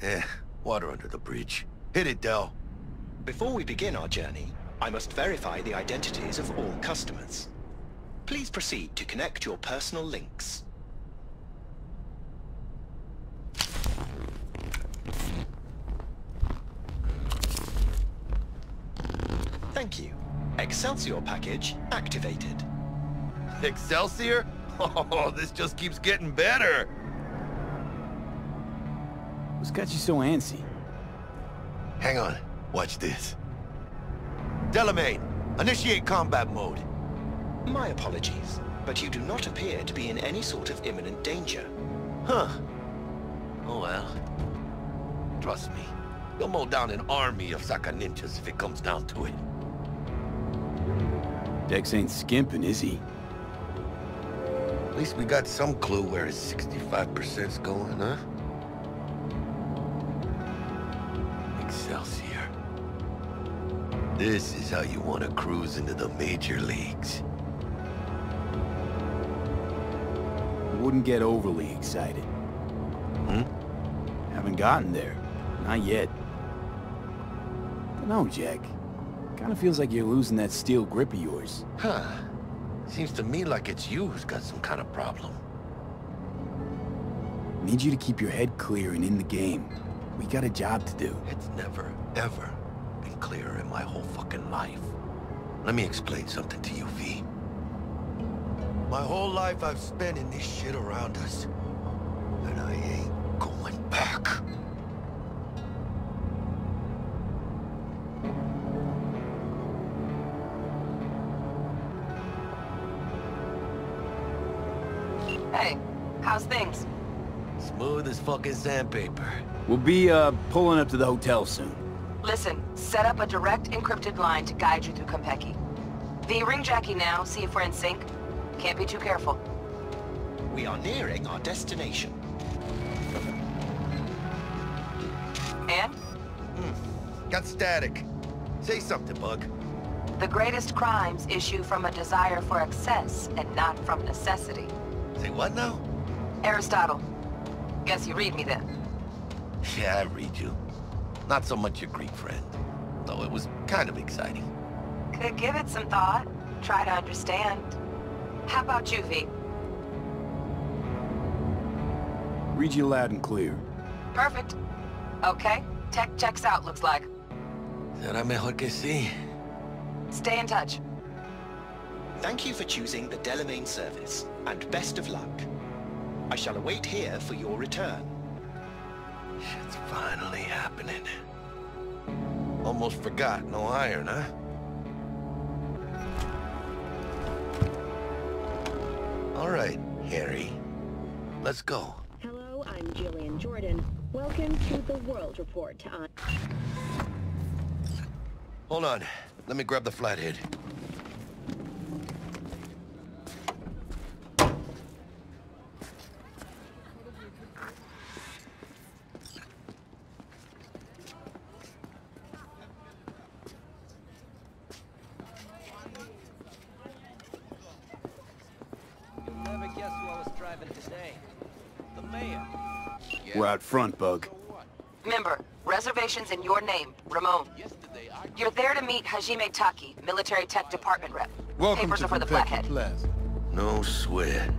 Eh, water under the bridge. Hit it, Del. Before we begin our journey, I must verify the identities of all customers. Please proceed to connect your personal links. Thank you. Excelsior package activated. Excelsior? Oh, this just keeps getting better. What's got you so antsy? Hang on. Watch this. Delamain, initiate combat mode. My apologies, but you do not appear to be in any sort of imminent danger. Huh. Oh well. Trust me, you'll mow down an army of Saka ninjas if it comes down to it. Dex ain't skimping, is he? At least we got some clue where his sixty-five percent's going, huh? Excelsior. This is how you want to cruise into the major leagues. Wouldn't get overly excited. Hmm? Haven't gotten there. Not yet. No, Jack. Kinda feels like you're losing that steel grip of yours. Huh. Seems to me like it's you who's got some kind of problem. Need you to keep your head clear and in the game. We got a job to do. It's never, ever been clearer in my whole fucking life. Let me explain something to you, V. My whole life I've spent in this shit around us, and I ain't going back. Hey, how's things? Smooth as fucking sandpaper. We'll be, uh, pulling up to the hotel soon. Listen, set up a direct encrypted line to guide you through Konpeki. V, ring Jackie now, see if we're in sync. Can't be too careful. We are nearing our destination. And? Mm, got static. Say something, Bug. The greatest crimes issue from a desire for excess and not from necessity. Say what now? Aristotle. Guess you read me then. Yeah, I read you. Not so much your Greek friend. Though it was kind of exciting. Could give it some thought. Try to understand. How about you, V? Read you loud and clear. Perfect. Okay, tech checks out, looks like. Será mejor que sí. Stay in touch. Thank you for choosing the Delamain service, and best of luck. I shall await here for your return. Shit's finally happening. Almost forgot, no iron, huh? All right, Harry. Let's go. Hello, I'm Jillian Jordan. Welcome to the World Report. On Hold on. Let me grab the Flathead. We're out front, Bug. Remember, reservations in your name, Ramon. You're there to meet Hajime Taki, military tech department rep. Welcome Papers to are for the Flathead. Plaza. No sweat.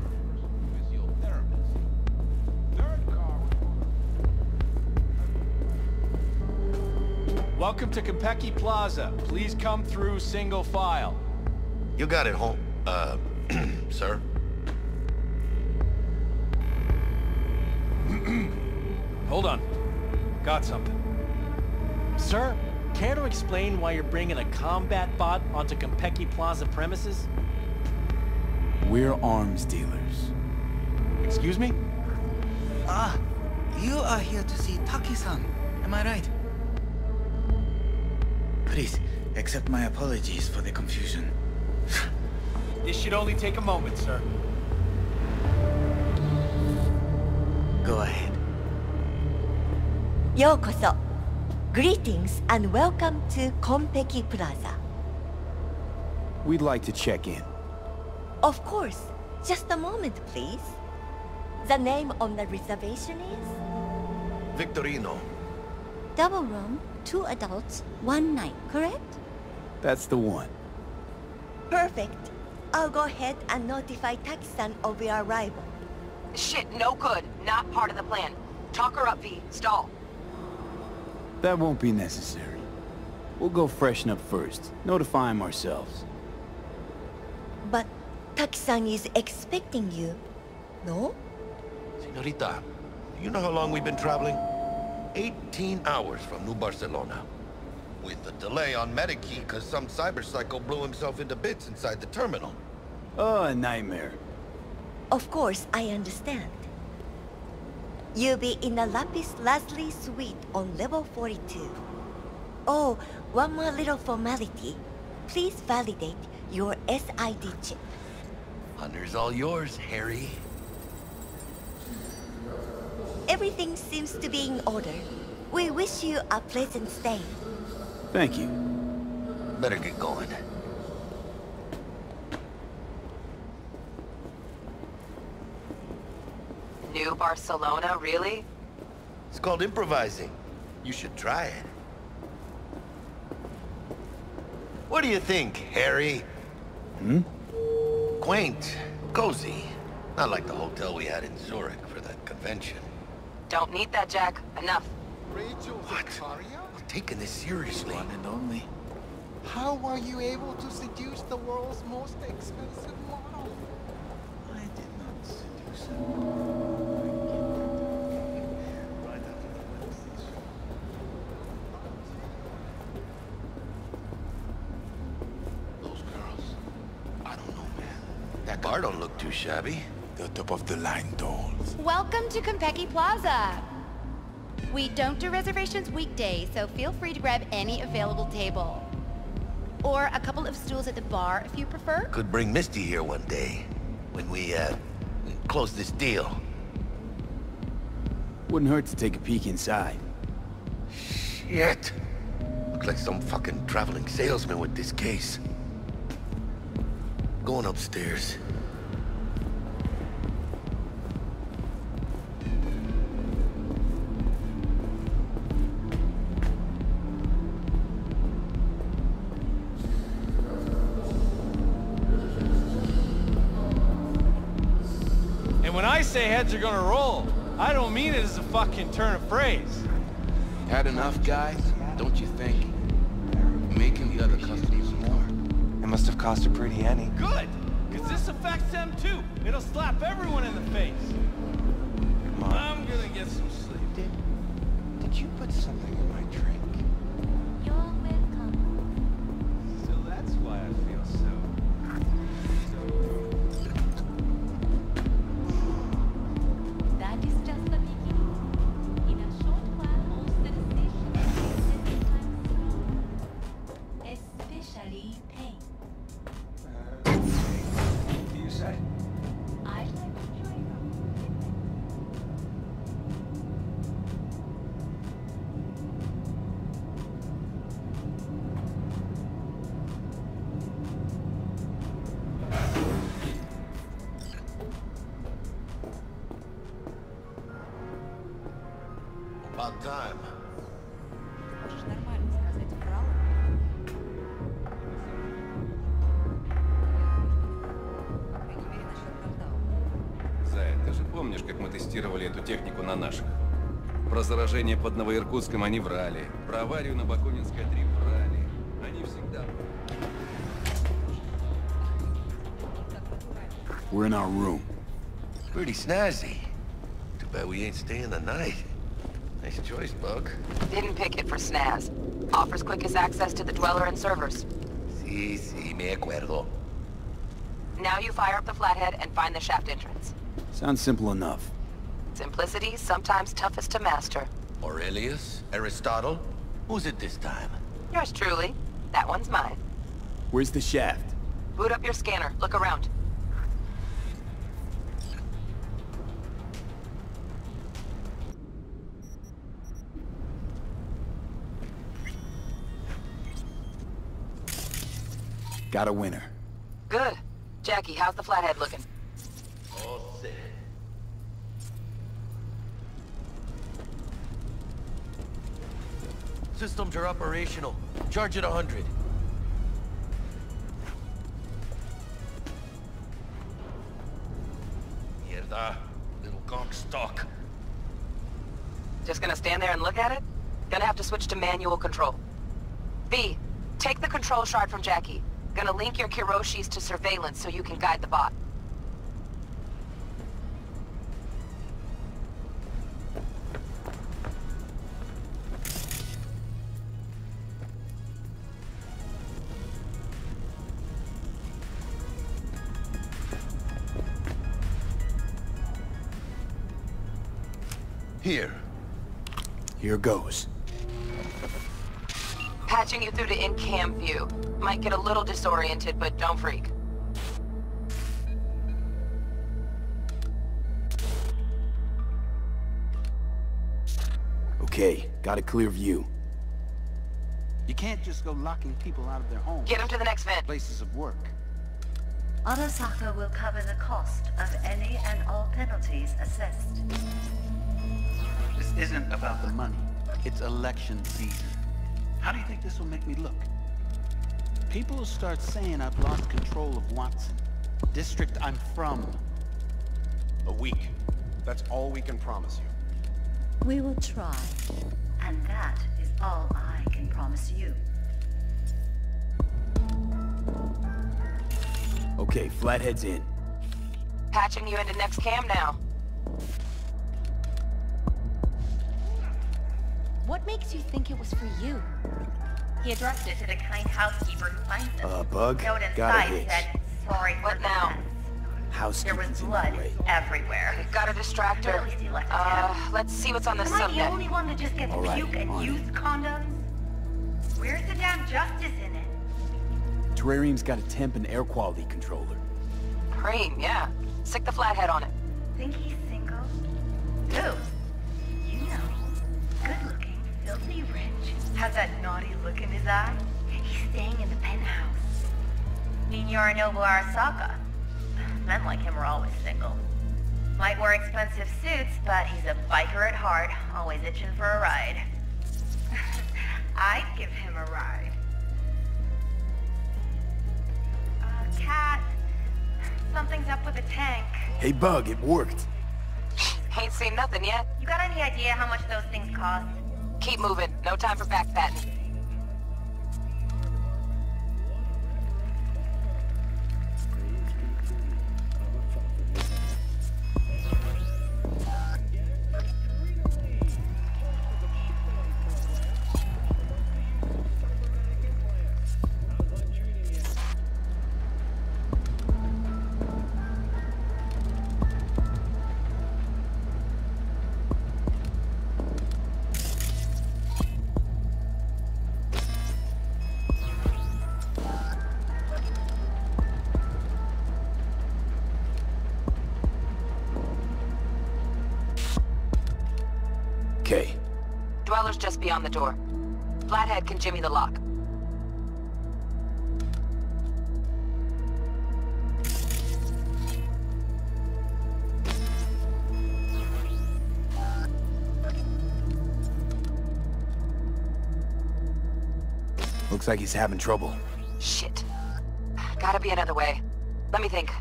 Welcome to Konpeki Plaza. Please come through single file. You got it, home, uh, sir. Hold on. Got something. Sir, care to explain why you're bringing a combat bot onto Konpeki Plaza premises? We're arms dealers. Excuse me? Ah, you are here to see Taki-san, am I right? Please, accept my apologies for the confusion. This should only take a moment, sir. Go ahead. Yokoso. Greetings and welcome to Konpeki Plaza. We'd like to check in. Of course. Just a moment, please. The name on the reservation is? Victorino. Double room, two adults, one night, correct? That's the one. Perfect. I'll go ahead and notify Taki-san of your arrival. Shit, no good. Not part of the plan. Talk her up, V. Stall. That won't be necessary. We'll go freshen up first. Notify him ourselves. But Taki-san is expecting you, no? Senorita, do you know how long we've been traveling? eighteen hours from New Barcelona. With the delay on Medikey, because some cyber psycho blew himself into bits inside the terminal. Oh, a nightmare. Of course, I understand. You'll be in the Lapis Lazuli suite on level forty-two. Oh, one more little formality. Please validate your S I D chip. Honor's all yours, Harry. Everything seems to be in order. We wish you a pleasant stay. Thank you. Better get going. New Barcelona, really? It's called improvising. You should try it. What do you think, Harry? Hmm? Quaint, cozy. Not like the hotel we had in Zurich for that convention. Don't need that, Jack. Enough. What? I'm taking this seriously. One and only. How were you able to seduce the world's most expensive model? I did not seduce him. Those girls. I don't know, man. That car don't look too shabby. The top of the line dolls. Welcome to Konpeki Plaza. We don't do reservations weekdays, so feel free to grab any available table. Or a couple of stools at the bar if you prefer. Could bring Misty here one day when we uh close this deal. Wouldn't hurt to take a peek inside. Shit. Looks like some fucking traveling salesman with this case. Going upstairs. Say heads are gonna roll. I don't mean it as a fucking turn of phrase. Had enough, guys? Don't you think? Making the other customers more. It must have cost a pretty penny. Good! Because this affects them too. It'll slap everyone in the face. Come on. I'm gonna get some sleep. Did, did you put something in my drink? You're welcome. So that's why I feel so... Под Новоиркутском они врали. Про аварию на Бакунинской три врали. Они всегда... We're in our room. Pretty snazzy. Too bad we ain't staying the night. Nice choice, Bug. Didn't pick it for snaz. Offers quickest access to the dweller and servers. Si, si, me acuerdo. Now you fire up the Flathead and find the shaft entrance. Sounds simple enough. Simplicity, sometimes toughest to master. Aurelius? Aristotle? Who's it this time? Yours truly. That one's mine. Where's the shaft? Boot up your scanner. Look around. Got a winner. Good. Jackie, how's the Flathead looking? All set. Systems are operational. Charge at one hundred. Mierda. Little gonk stock. Just gonna stand there and look at it? Gonna have to switch to manual control. V, take the control shard from Jackie. Gonna link your Kiroshis to surveillance so you can guide the bot. Here. Here goes. Patching you through to in-cam view. Might get a little disoriented, but don't freak. Okay, got a clear view. You can't just go locking people out of their homes. Get them to the next vent. Places of work. Arasaka will cover the cost of any and all penalties assessed. This isn't about the money. It's election season. How do you think this will make me look? People will start saying I've lost control of Watson. District I'm from. A week. That's all we can promise you. We will try. And that is all I can promise you. Okay, Flathead's in. Patching you into next cam now. What makes you think it was for you? He addressed it to the kind housekeeper who finds them. Uh, Bug? Got a hitch. Sorry, what now? There was blood everywhere. We've got to distract her. Uh, let's see what's on the subnet. Am I the only one that just gets puke and used condoms? Where's the damn justice in it? Terrarium's got a temp and air quality controller. Cream, yeah. Stick the Flathead on it. Think he's single? Dude, you know, good-looking. Filthy rich. Has that naughty look in his eye? He's staying in the penthouse. Mean Yorinobu Arasaka. Men like him are always single. Might wear expensive suits, but he's a biker at heart, always itching for a ride. I'd give him a ride. Uh, Cat. Something's up with the tank. Hey, Bug, it worked. Ain't seen nothing yet. You got any idea how much those things cost? Keep moving. No time for backpatting. Just beyond the door. Flathead can jimmy the lock. Looks like he's having trouble. Shit. Gotta be another way. Let me think.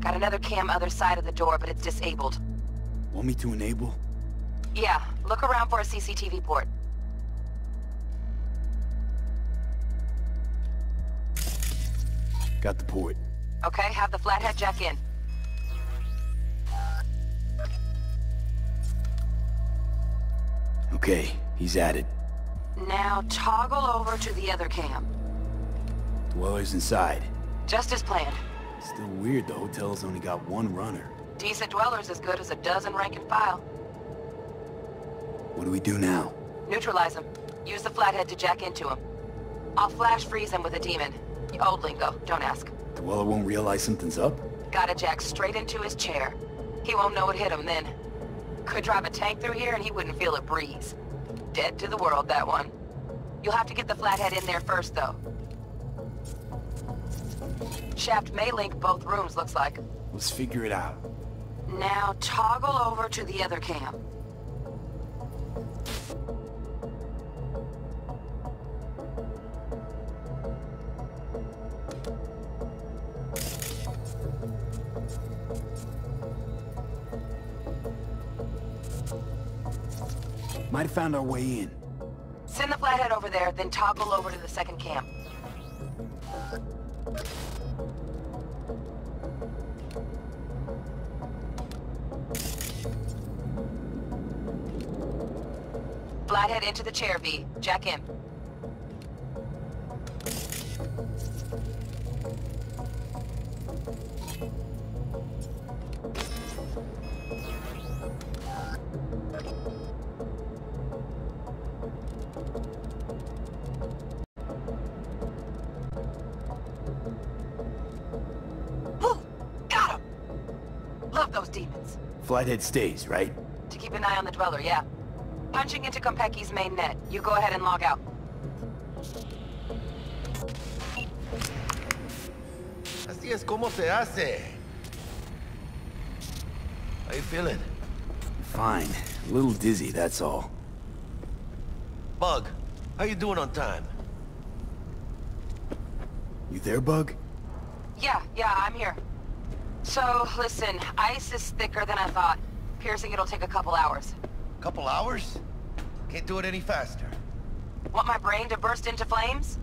Got another cam other side of the door, but it's disabled. Want me to enable? Yeah, look around for a C C T V port. Got the port. Okay, have the Flathead jack in. Okay, he's at it. Now toggle over to the other camp. Dweller's inside. Just as planned. Still weird, the hotel's only got one runner. Decent dwellers as good as a dozen rank and file. What do we do now? Neutralize him. Use the flathead to jack into him. I'll flash freeze him with a demon. Old lingo, don't ask. Dweller won't realize something's up? Gotta jack straight into his chair. He won't know it hit him then. Could drive a tank through here and he wouldn't feel a breeze. Dead to the world, that one. You'll have to get the flathead in there first, though. Shaft may link both rooms, looks like. Let's figure it out. Now toggle over to the other camp. Might have found our way in. Send the flathead over there, then toggle over to the second camp. Flathead into the chair, V. Jack in. Flathead stays, right? To keep an eye on the dweller, yeah. Punching into Konpeki's main net. You go ahead and log out. Así es como se hace. How you feeling? Fine. A little dizzy, that's all. Bug, how you doing on time? You there, Bug? Yeah, yeah, I'm here. So, listen, ice is thicker than I thought. Piercing it'll take a couple hours. Couple hours? Can't do it any faster. Want my brain to burst into flames?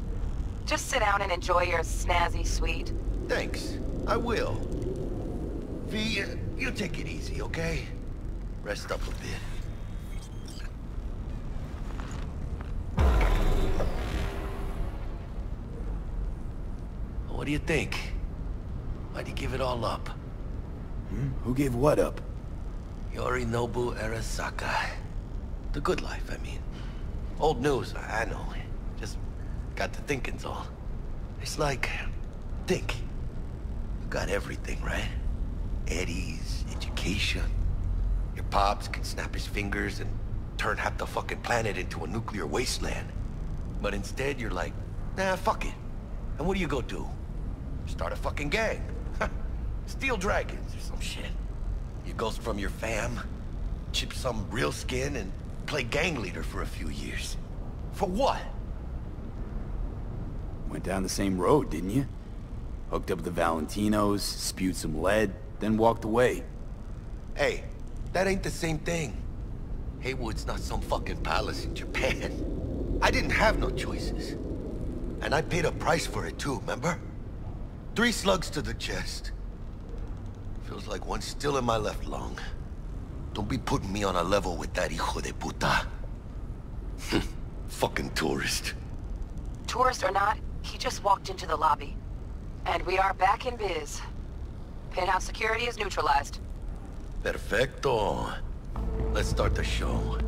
Just sit down and enjoy your snazzy sweet. Thanks. I will. V, you take it easy, okay? Rest up a bit. What do you think? Why'd you give it all up? Hmm? Who gave what up? Yorinobu Arasaka. The good life, I mean. Old news, I know. Just got to thinking's all. It's like, think. You got everything, right? Eddie's, education. Your pops can snap his fingers and turn half the fucking planet into a nuclear wasteland. But instead you're like, nah, fuck it. And what do you go do? Start a fucking gang. Steel Dragons or some shit. You goes from your fam, chip some real skin, and play gang leader for a few years. For what? Went down the same road, didn't you? Hooked up the Valentinos, spewed some lead, then walked away. Hey, that ain't the same thing. Haywood's not some fucking palace in Japan. I didn't have no choices. And I paid a price for it too, remember? Three slugs to the chest. Feels like one's still in my left lung. Don't be putting me on a level with that hijo de puta. Fucking tourist. Tourist or not, he just walked into the lobby. And we are back in biz. Penthouse security is neutralized. Perfecto. Let's start the show.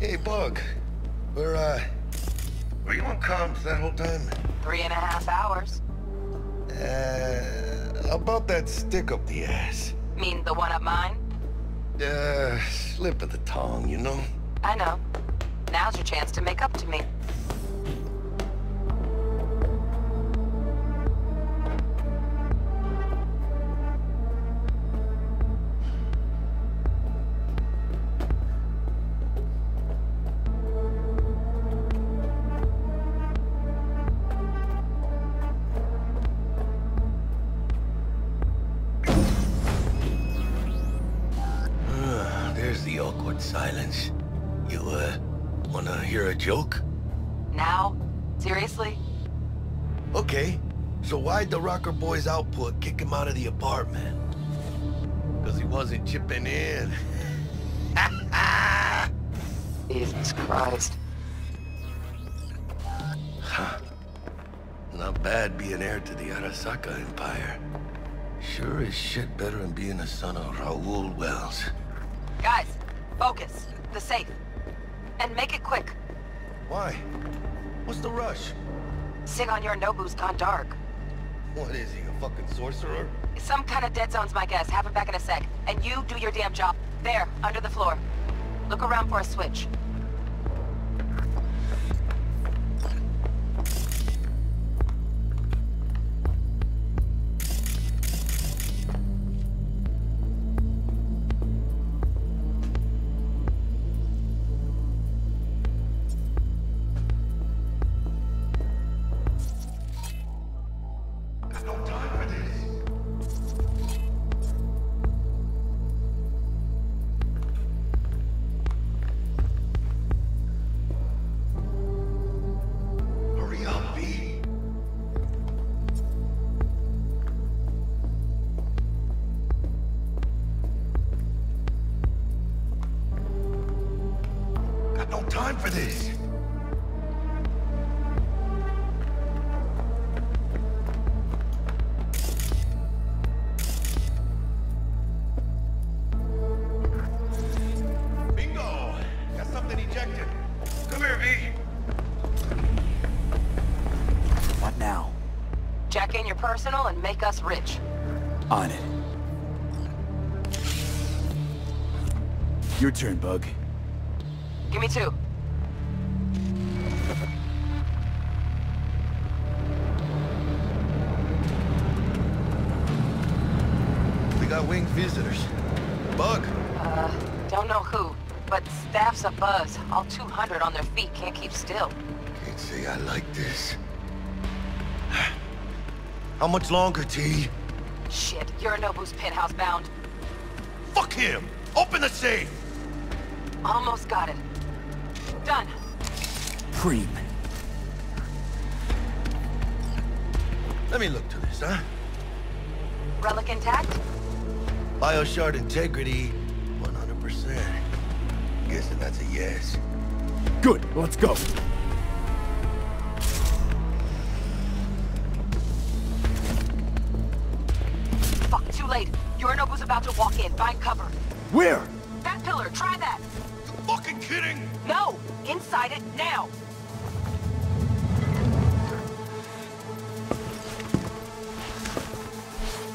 Hey, Bug. We're, uh... were you on comms that whole time? Three and a half hours. Uh, about that stick up the ass. Mean the one up mine? Uh, slip of the tongue, you know? I know. Now's your chance to make up to me. Silence. You, uh, wanna hear a joke? Now? Seriously? Okay, so why'd the rocker boy's output kick him out of the apartment? Because he wasn't chipping in. Jesus Christ. Huh. Not bad being heir to the Arasaka Empire. Sure is shit better than being a son of Raoul Wells. Guys, focus. The safe. And make it quick. Why? What's the rush? Sing on your Nobu's gone dark. What is he, a fucking sorcerer? Some kind of dead zone's my guess. Have him back in a sec. And you do your damn job. There, under the floor. Look around for a switch. Personal and make us rich. On it. Your turn, Bug. Give me two. We got winged visitors. Bug. Uh, don't know who, but staff's a buzz. All two hundred on their feet can't keep still. Can't say I like this. How much longer, T? Shit, Yorinobu's penthouse bound. Fuck him! Open the safe! Almost got it. Done. Cream. Let me look to this, huh? Relic intact? Bioshard integrity, one hundred percent. Guessing that's a yes. Good, let's go. Yorinobu's about to walk in. Find cover. Where? That pillar. Try that. You fucking kidding? No. Inside it now.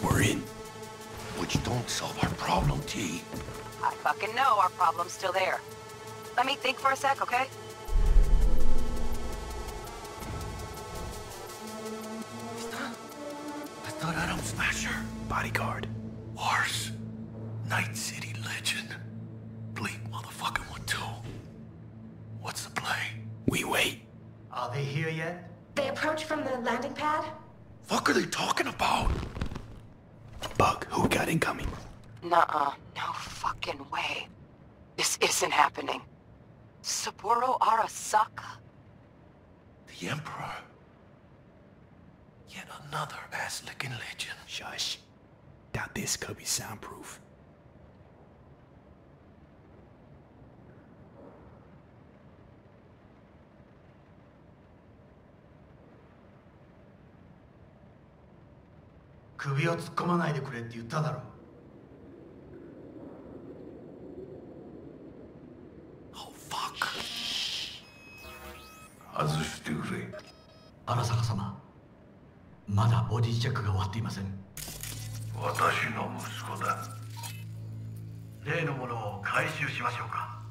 We're in. Which don't solve our problem, T. I fucking know our problem's still there. Let me think for a sec, okay? I thought Adam Smasher. Bodyguard. Wars. Night City legend. Bleak motherfucking one too. What's the play? We wait. Are they here yet? They approach from the landing pad. Fuck are they talking about? Bug, who got incoming? Nuh-uh. No fucking way. This isn't happening. Saburo Arasaka. The Emperor. Yet another ass-licking legend. Shush. Doubt this could be soundproof. Kubi o tsukkomanai de kure tte yutta daro. Oh fuck. Azushite kurei. Arasaka-sama, mada body check ga owatte imasen. 私の息子だ。例のものを回収しましょうか。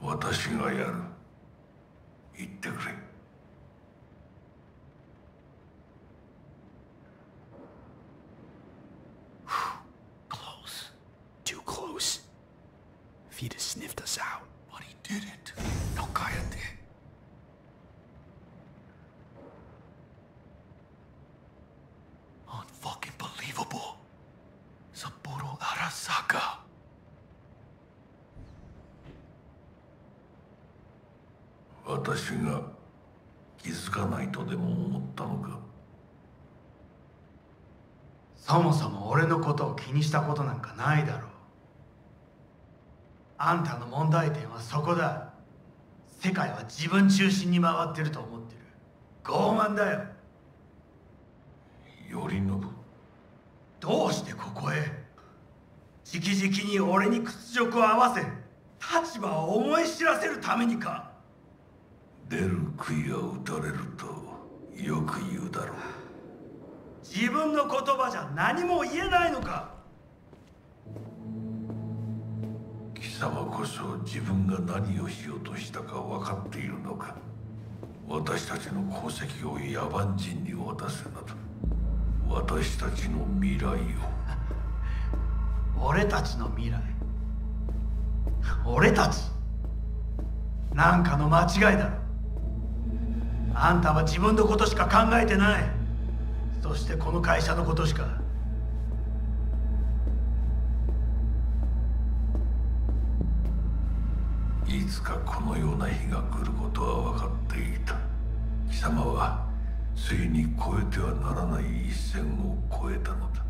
私がやる。言ってくれ。Close. Too close. Vita sniffed us out. But he did it. No kayate. Unfucking believable. Saburo Arasaka. Watashi ga kizukanai to demo omotta no ka? そもそも俺のことを気にしたことなんかないだろう。あんたの問題点はそこだ。世界は自分中心に回ってると思ってる。傲慢だよ。頼信。どうしてここへ。直々に俺に屈辱を合わせ、立場を思い知らせるためにか。出る杭は打たれるとよく言うだろう。自分の言葉じゃ何も言えないのか。貴様こそ自分が何をしようとしたか分かっているのか。私たちの功績を野蛮人に渡すなど、私たちの未来を俺たちの未来、俺たちなんかの間違いだろ。あんたは自分のことしか考えてない。そしてこの会社のことしか。いつかこのような日が来ることは分かっていた。貴様はついに越えてはならない一線を越えたのだ。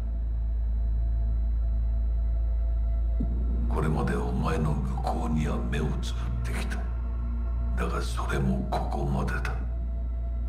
これまでお前の向こうには目をつぶってきた。だがそれもここまでだ。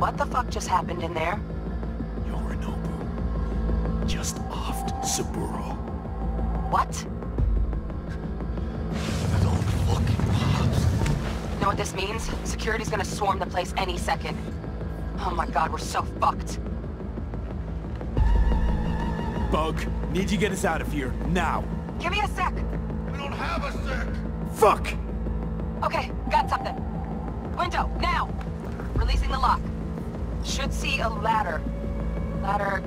What the fuck just happened in there? Yorinobu just offed Saburo. What? Don't look, Pops. Know what this means? Security's gonna swarm the place any second. Oh my god, we're so fucked. Bug, need you to get us out of here, now. Give me a sec. We don't have a sec. Fuck! Okay, got something. Window, now! Releasing the lock. Should see a ladder. Ladder...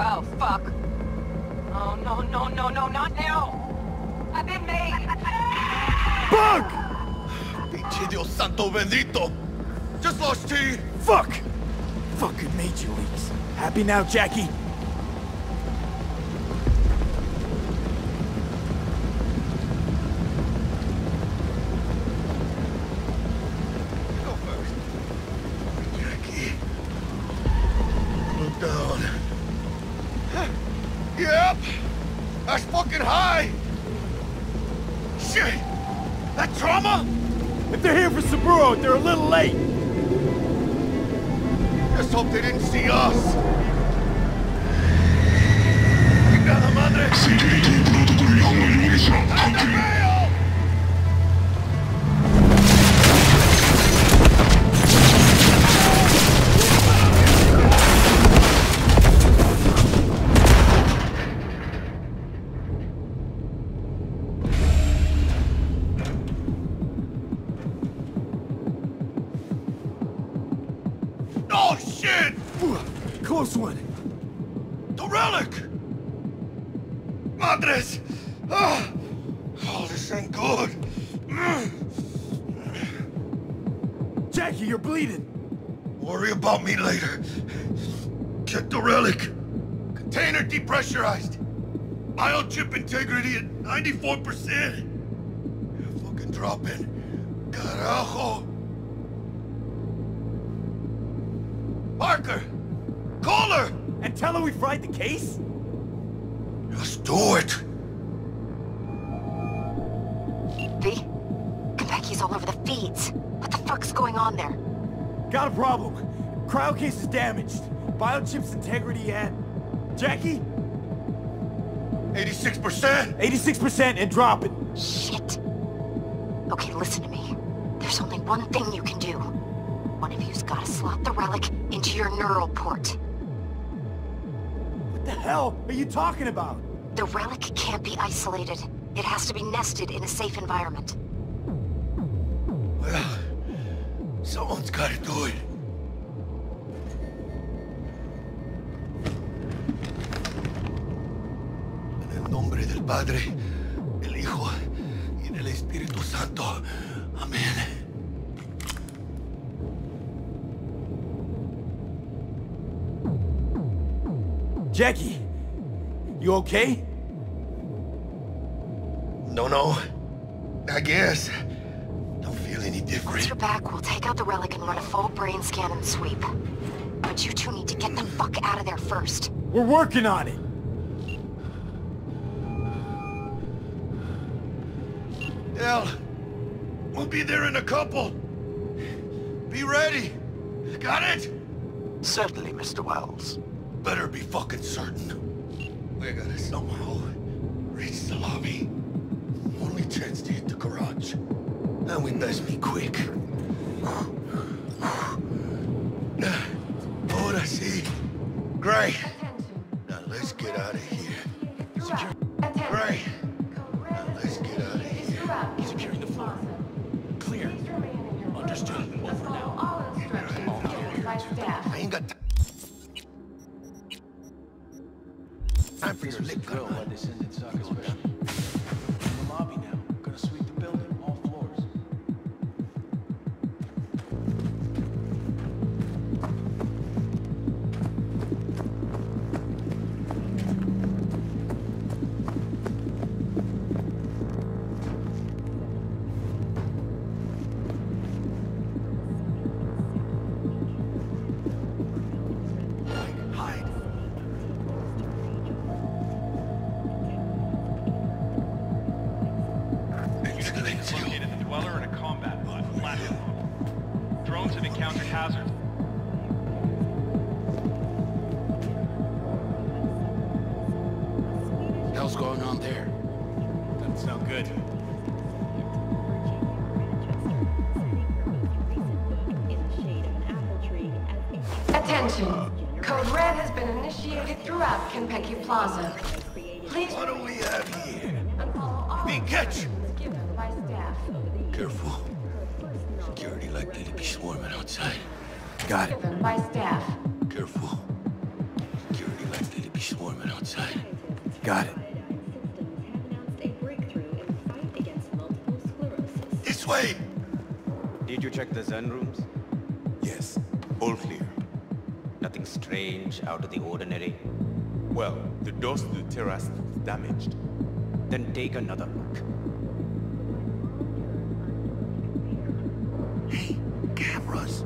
Oh, fuck. Oh, no, no, no, no, not now! I've been made! Bug! Pinche Dios santo bendito! Just lost T! Fuck! Fucking major leagues. Happy now, Jackie? Shit! That trauma? If they're here for Saburo, they're a little late. Just hope they didn't see us. Security protocol 향후 용의자 한길. Pressurized. Biochip integrity at ninety-four percent. Fucking drop in. Carajo. Parker! Call her! And tell her we fried the case? Just do it. V? Konpeki's all over the feeds. What the fuck's going on there? Got a problem. Cryo case is damaged. Biochip's integrity at... Jackie? eighty-six percent? eighty-six percent and drop it. Shit. Okay, listen to me. There's only one thing you can do. One of you's gotta slot the relic into your neural port. What the hell are you talking about? The relic can't be isolated. It has to be nested in a safe environment. Well, someone's gotta do it. Del Padre, del Hijo, y del Espíritu Santo. Amén. Jackie, you okay? No, no. I guess. Don't feel any different. Once you're back, we'll take out the relic and run a full brain scan and sweep. But you two need to get the fuck out of there first. We're working on it. Hell, we'll be there in a couple. Be ready. Got it? Certainly, Mister Wells. Better be fucking certain. We gotta somehow reach the lobby. Only chance to hit the garage. And we must be quick. Ahora sí. Great. Now let's get out of here. Great. Securing the floor. Clear. Understood. Over now. All instructions all given by staff. I ain't got time for your lip curl. This is it, Saka special. In the lobby now. Gonna sweep the building, all floors. Konpeki Plaza. Please. What do we have here? Be catch. Careful. Security likely to be swarming outside. Got it. By staff. Careful. Security likely to be swarming outside. Got it. This way. Did you check the Zen rooms? Yes. All clear. Nothing strange, out of the ordinary. Well, the doors to the terrace is damaged. Then take another look. Hey, cameras!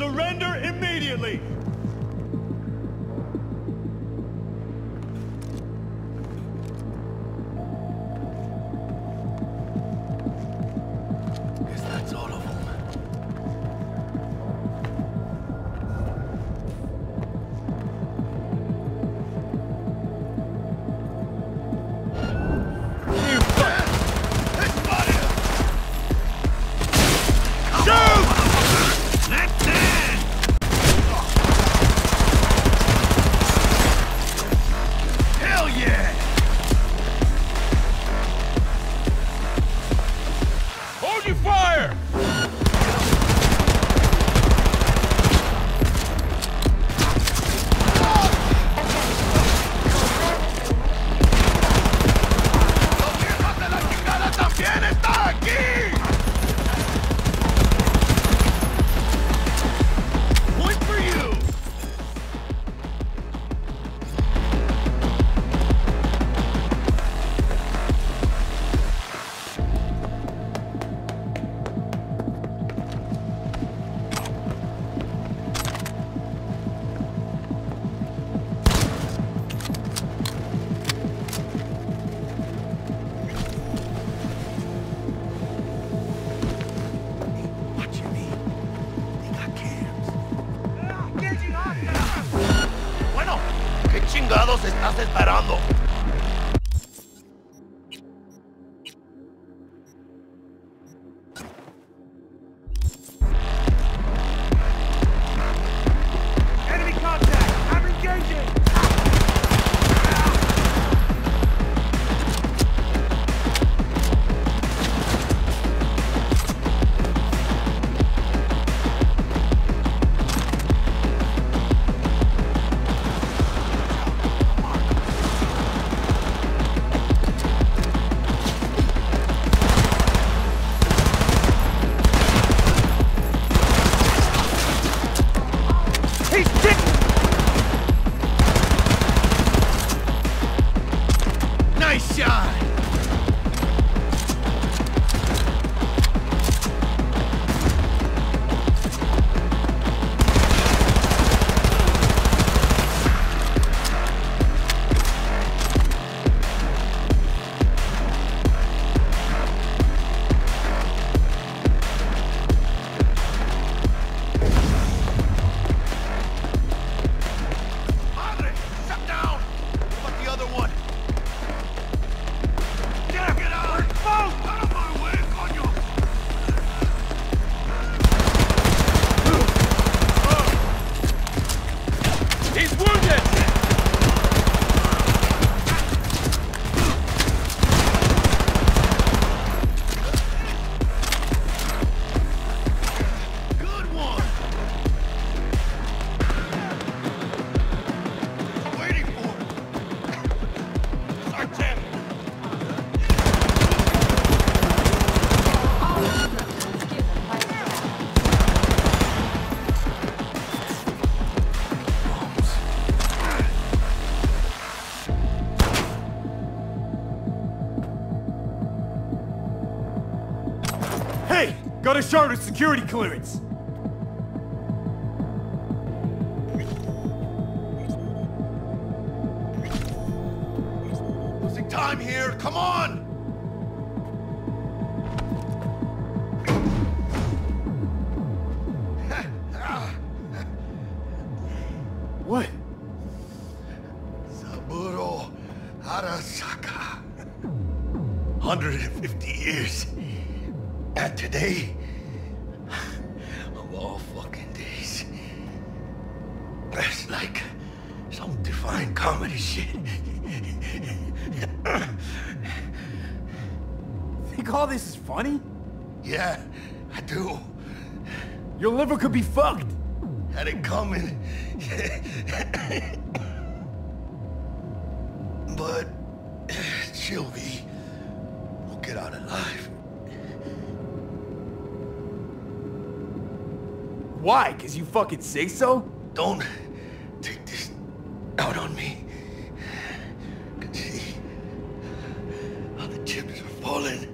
Surrender immediately! Hey! Got a shard with security clearance! Losing time here, come on! What? Saburo Arasaka. one hundred fifty years. And today, of all fucking days, that's like some divine comedy shit. Think all this is funny? Yeah, I do. Your liver could be fucked. Had it coming. But, chill, V. We'll get out alive. Why? Because you fucking say so? Don't take this out on me. I can see how the chips are falling.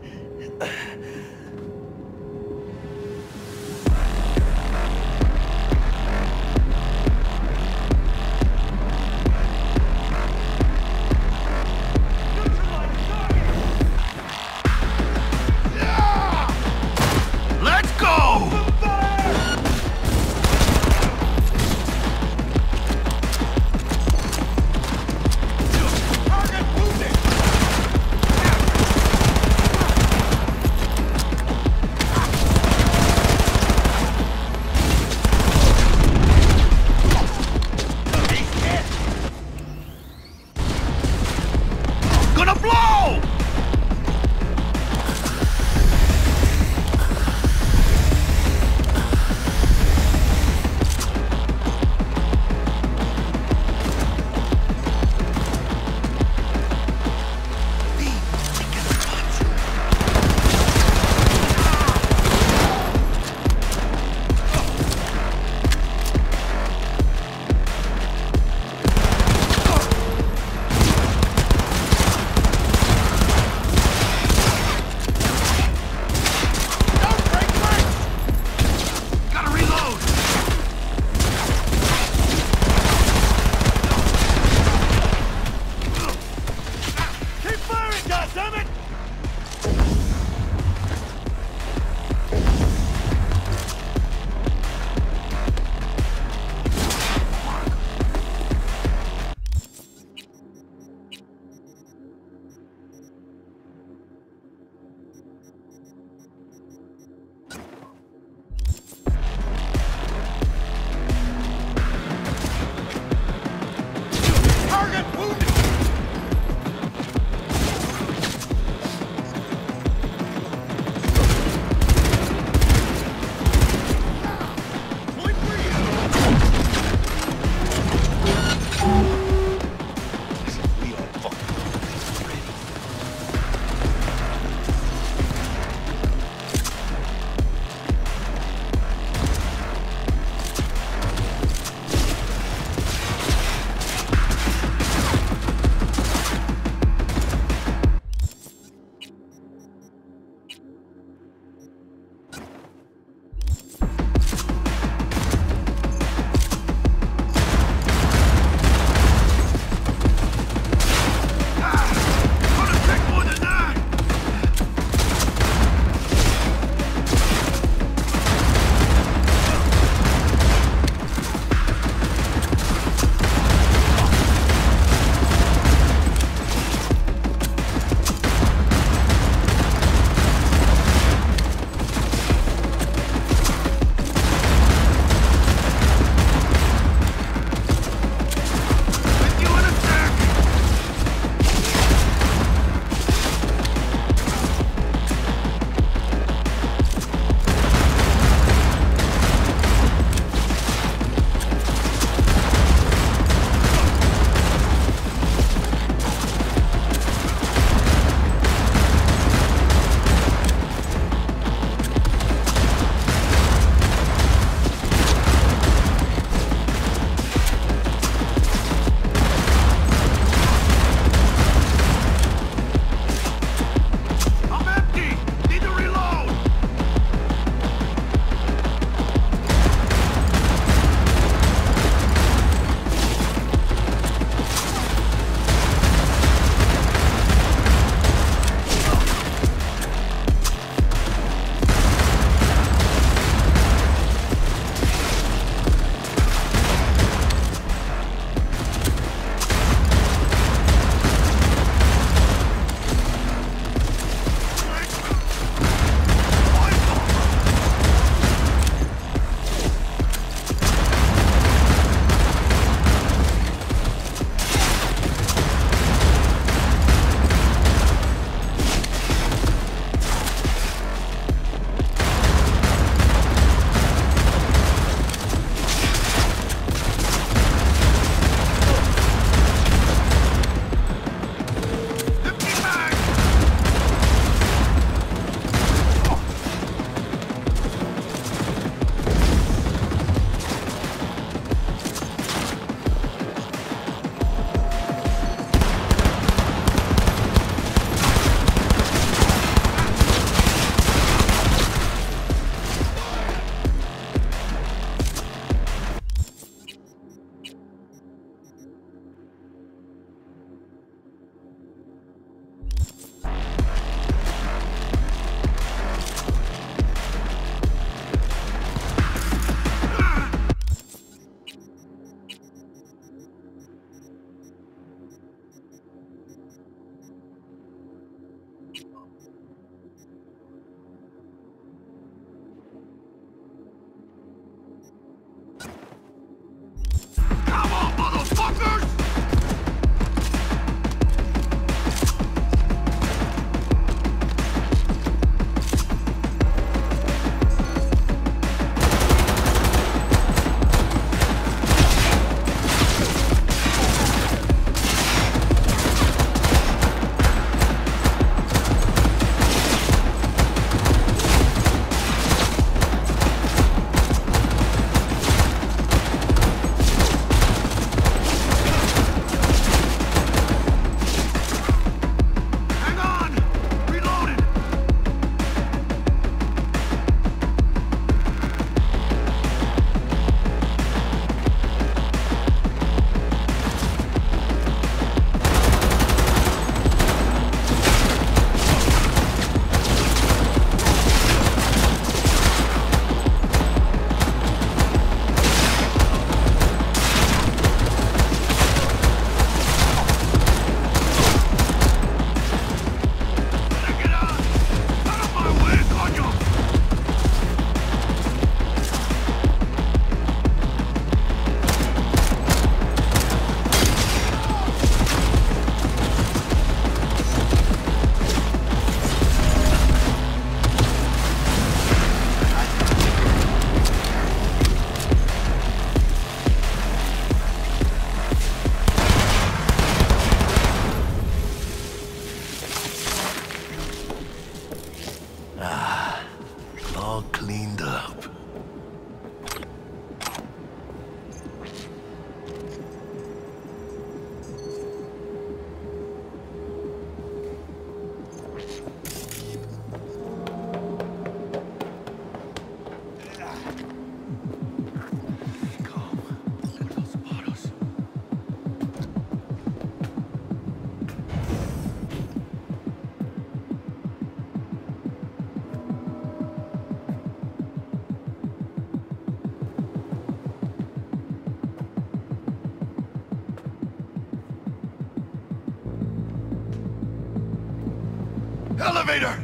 Elevator!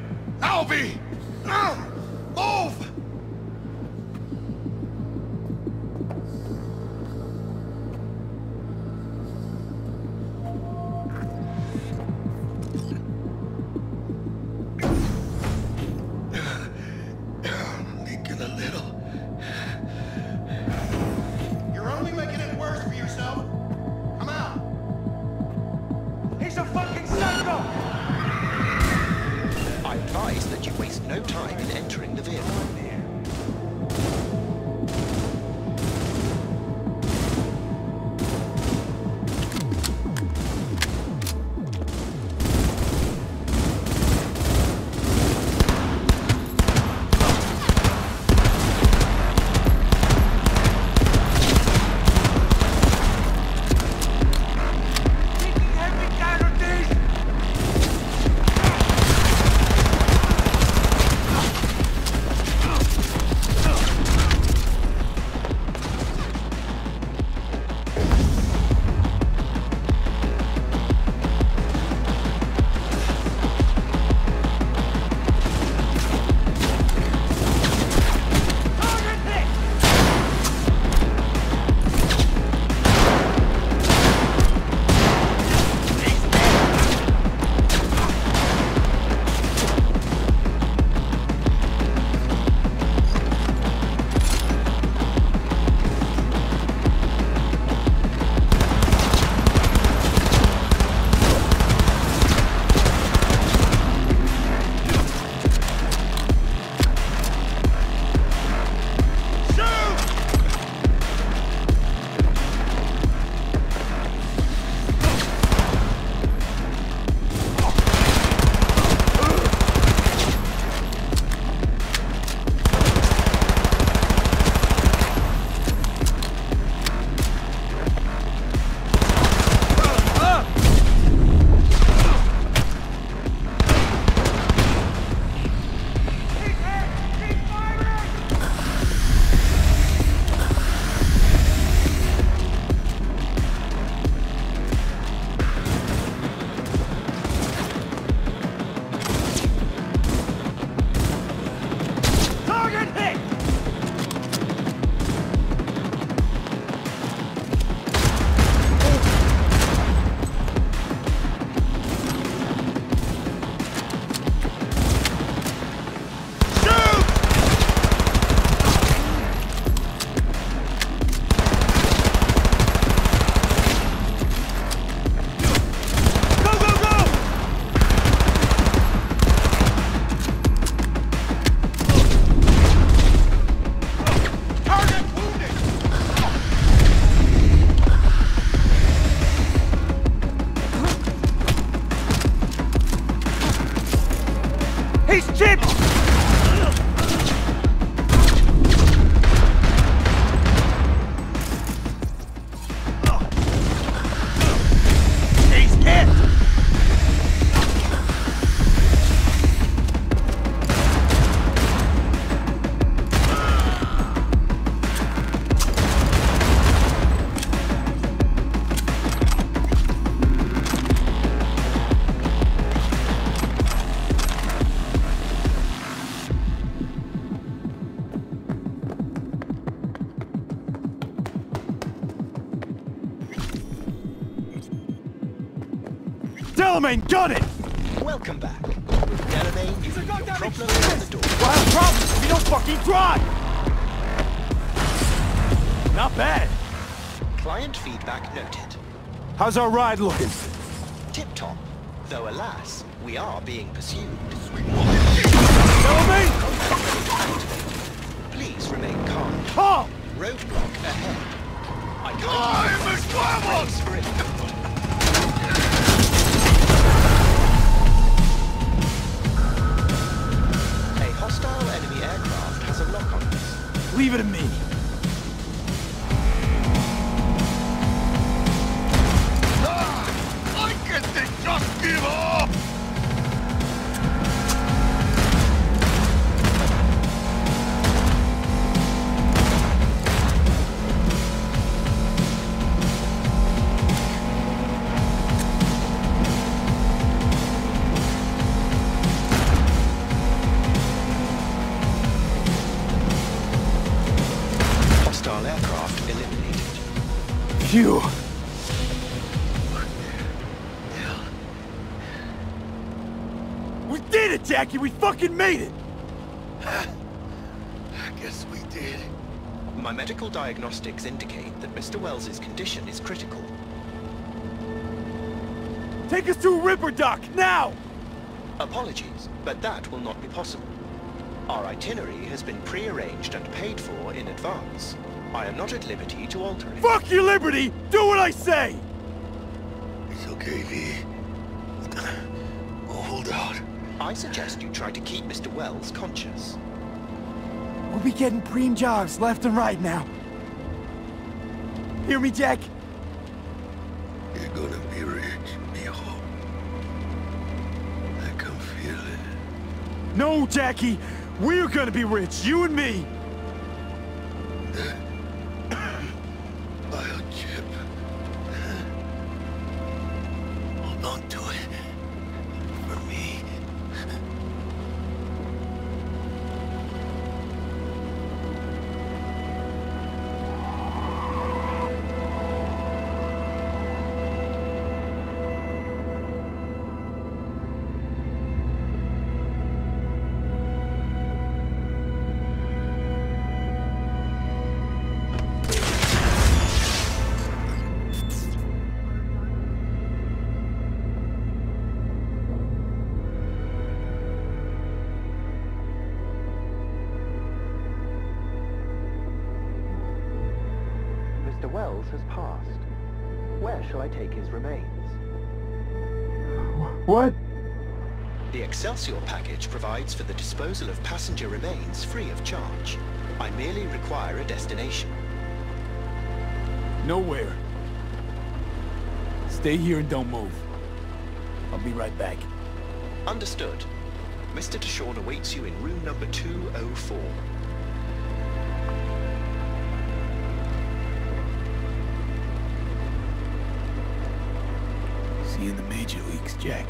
Albie! Move! I'm leaking a little. You're only making it worse for yourself. Come out! He's a fucking psycho! That you waste no time in entering the vehicle. He's chipped! He's hit! Delamain got it! Welcome back. With Delamain, he's a goddamn problem at the door. We'll have problems if we don't fucking try! Not bad. Client feedback noted. How's our ride looking? Tip-top. Though alas, we are being pursued. Delamain! Please remain calm. Calm! Roadblock ahead. I can't... I'm a squirrel! Hostile enemy aircraft has a lock on us. Leave it to me. Ah, why can't they just give up? You. What the hell? We did it, Jackie! We fucking made it! I guess we did. My medical diagnostics indicate that Mister Welles' condition is critical. Take us to Riverdock, now! Apologies, but that will not be possible. Our itinerary has been pre-arranged and paid for in advance. I am not at liberty to alter it. Fuck your liberty! Do what I say! It's okay, V. We'll hold out. I suggest you try to keep Mister Welles conscious. We'll be getting preem jobs left and right now. Hear me, Jack? You're gonna be rich, mijo. I can feel it. No, Jackie! We're gonna be rich, you and me! The biochip. Hold on to it. For me. What? The Excelsior package provides for the disposal of passenger remains free of charge. I merely require a destination. Nowhere. Stay here and don't move. I'll be right back. Understood. Mister Deshawn awaits you in room number two oh four. See you in the major leagues, Jack.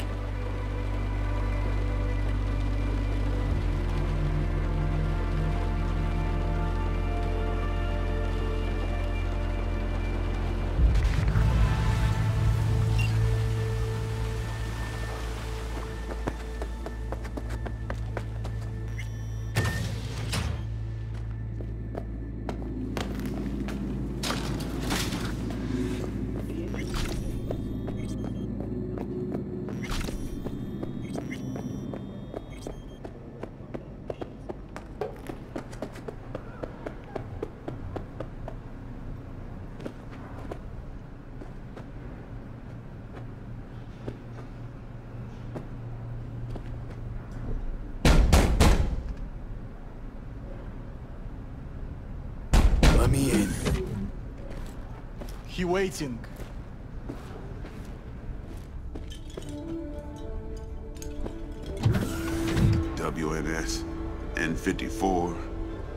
me in. He waiting. W N S, N fifty-four,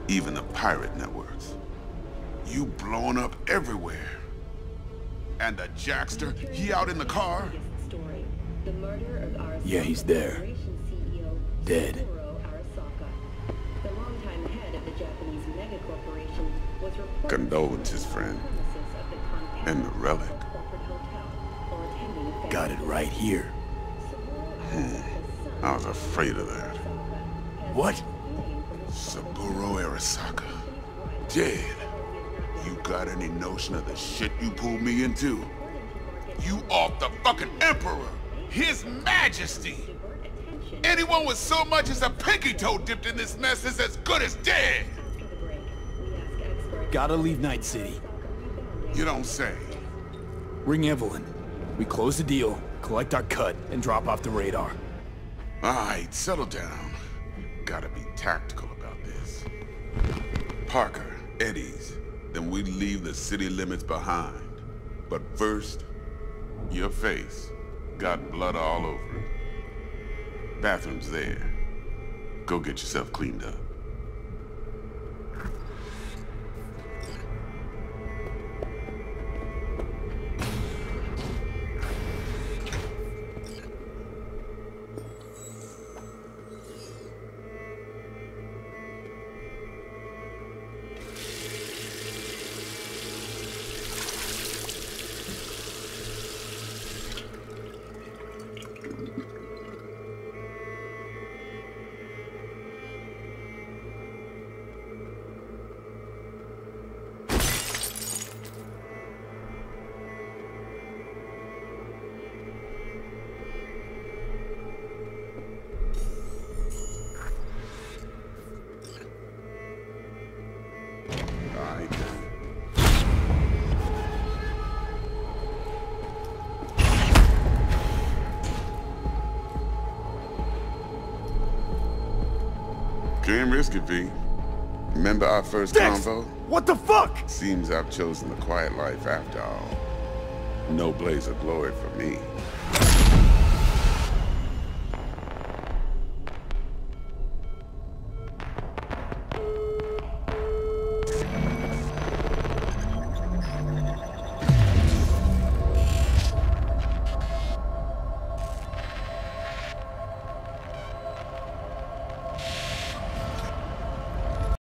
even the pirate networks. You blowing up everywhere. And the Jackster, he out in the car? Yeah, he's there. Dead. Condolences, friend. And the relic. Got it right here. Hmm. I was afraid of that. What? Saburo Arasaka. Dead. You got any notion of the shit you pulled me into? You off the fucking Emperor! His Majesty! Anyone with so much as a pinky toe dipped in this mess is as good as dead! Gotta leave Night City. You don't say. Ring Evelyn. We close the deal, collect our cut, and drop off the radar. Alright, settle down. Gotta be tactical about this. Parker, Eddie's. Then we leave the city limits behind. But first, your face. Got blood all over it. Bathroom's there. Go get yourself cleaned up. Can't risk it, V. Remember our first Dex! Convo? What the fuck? Seems I've chosen the quiet life after all. No blaze of glory for me.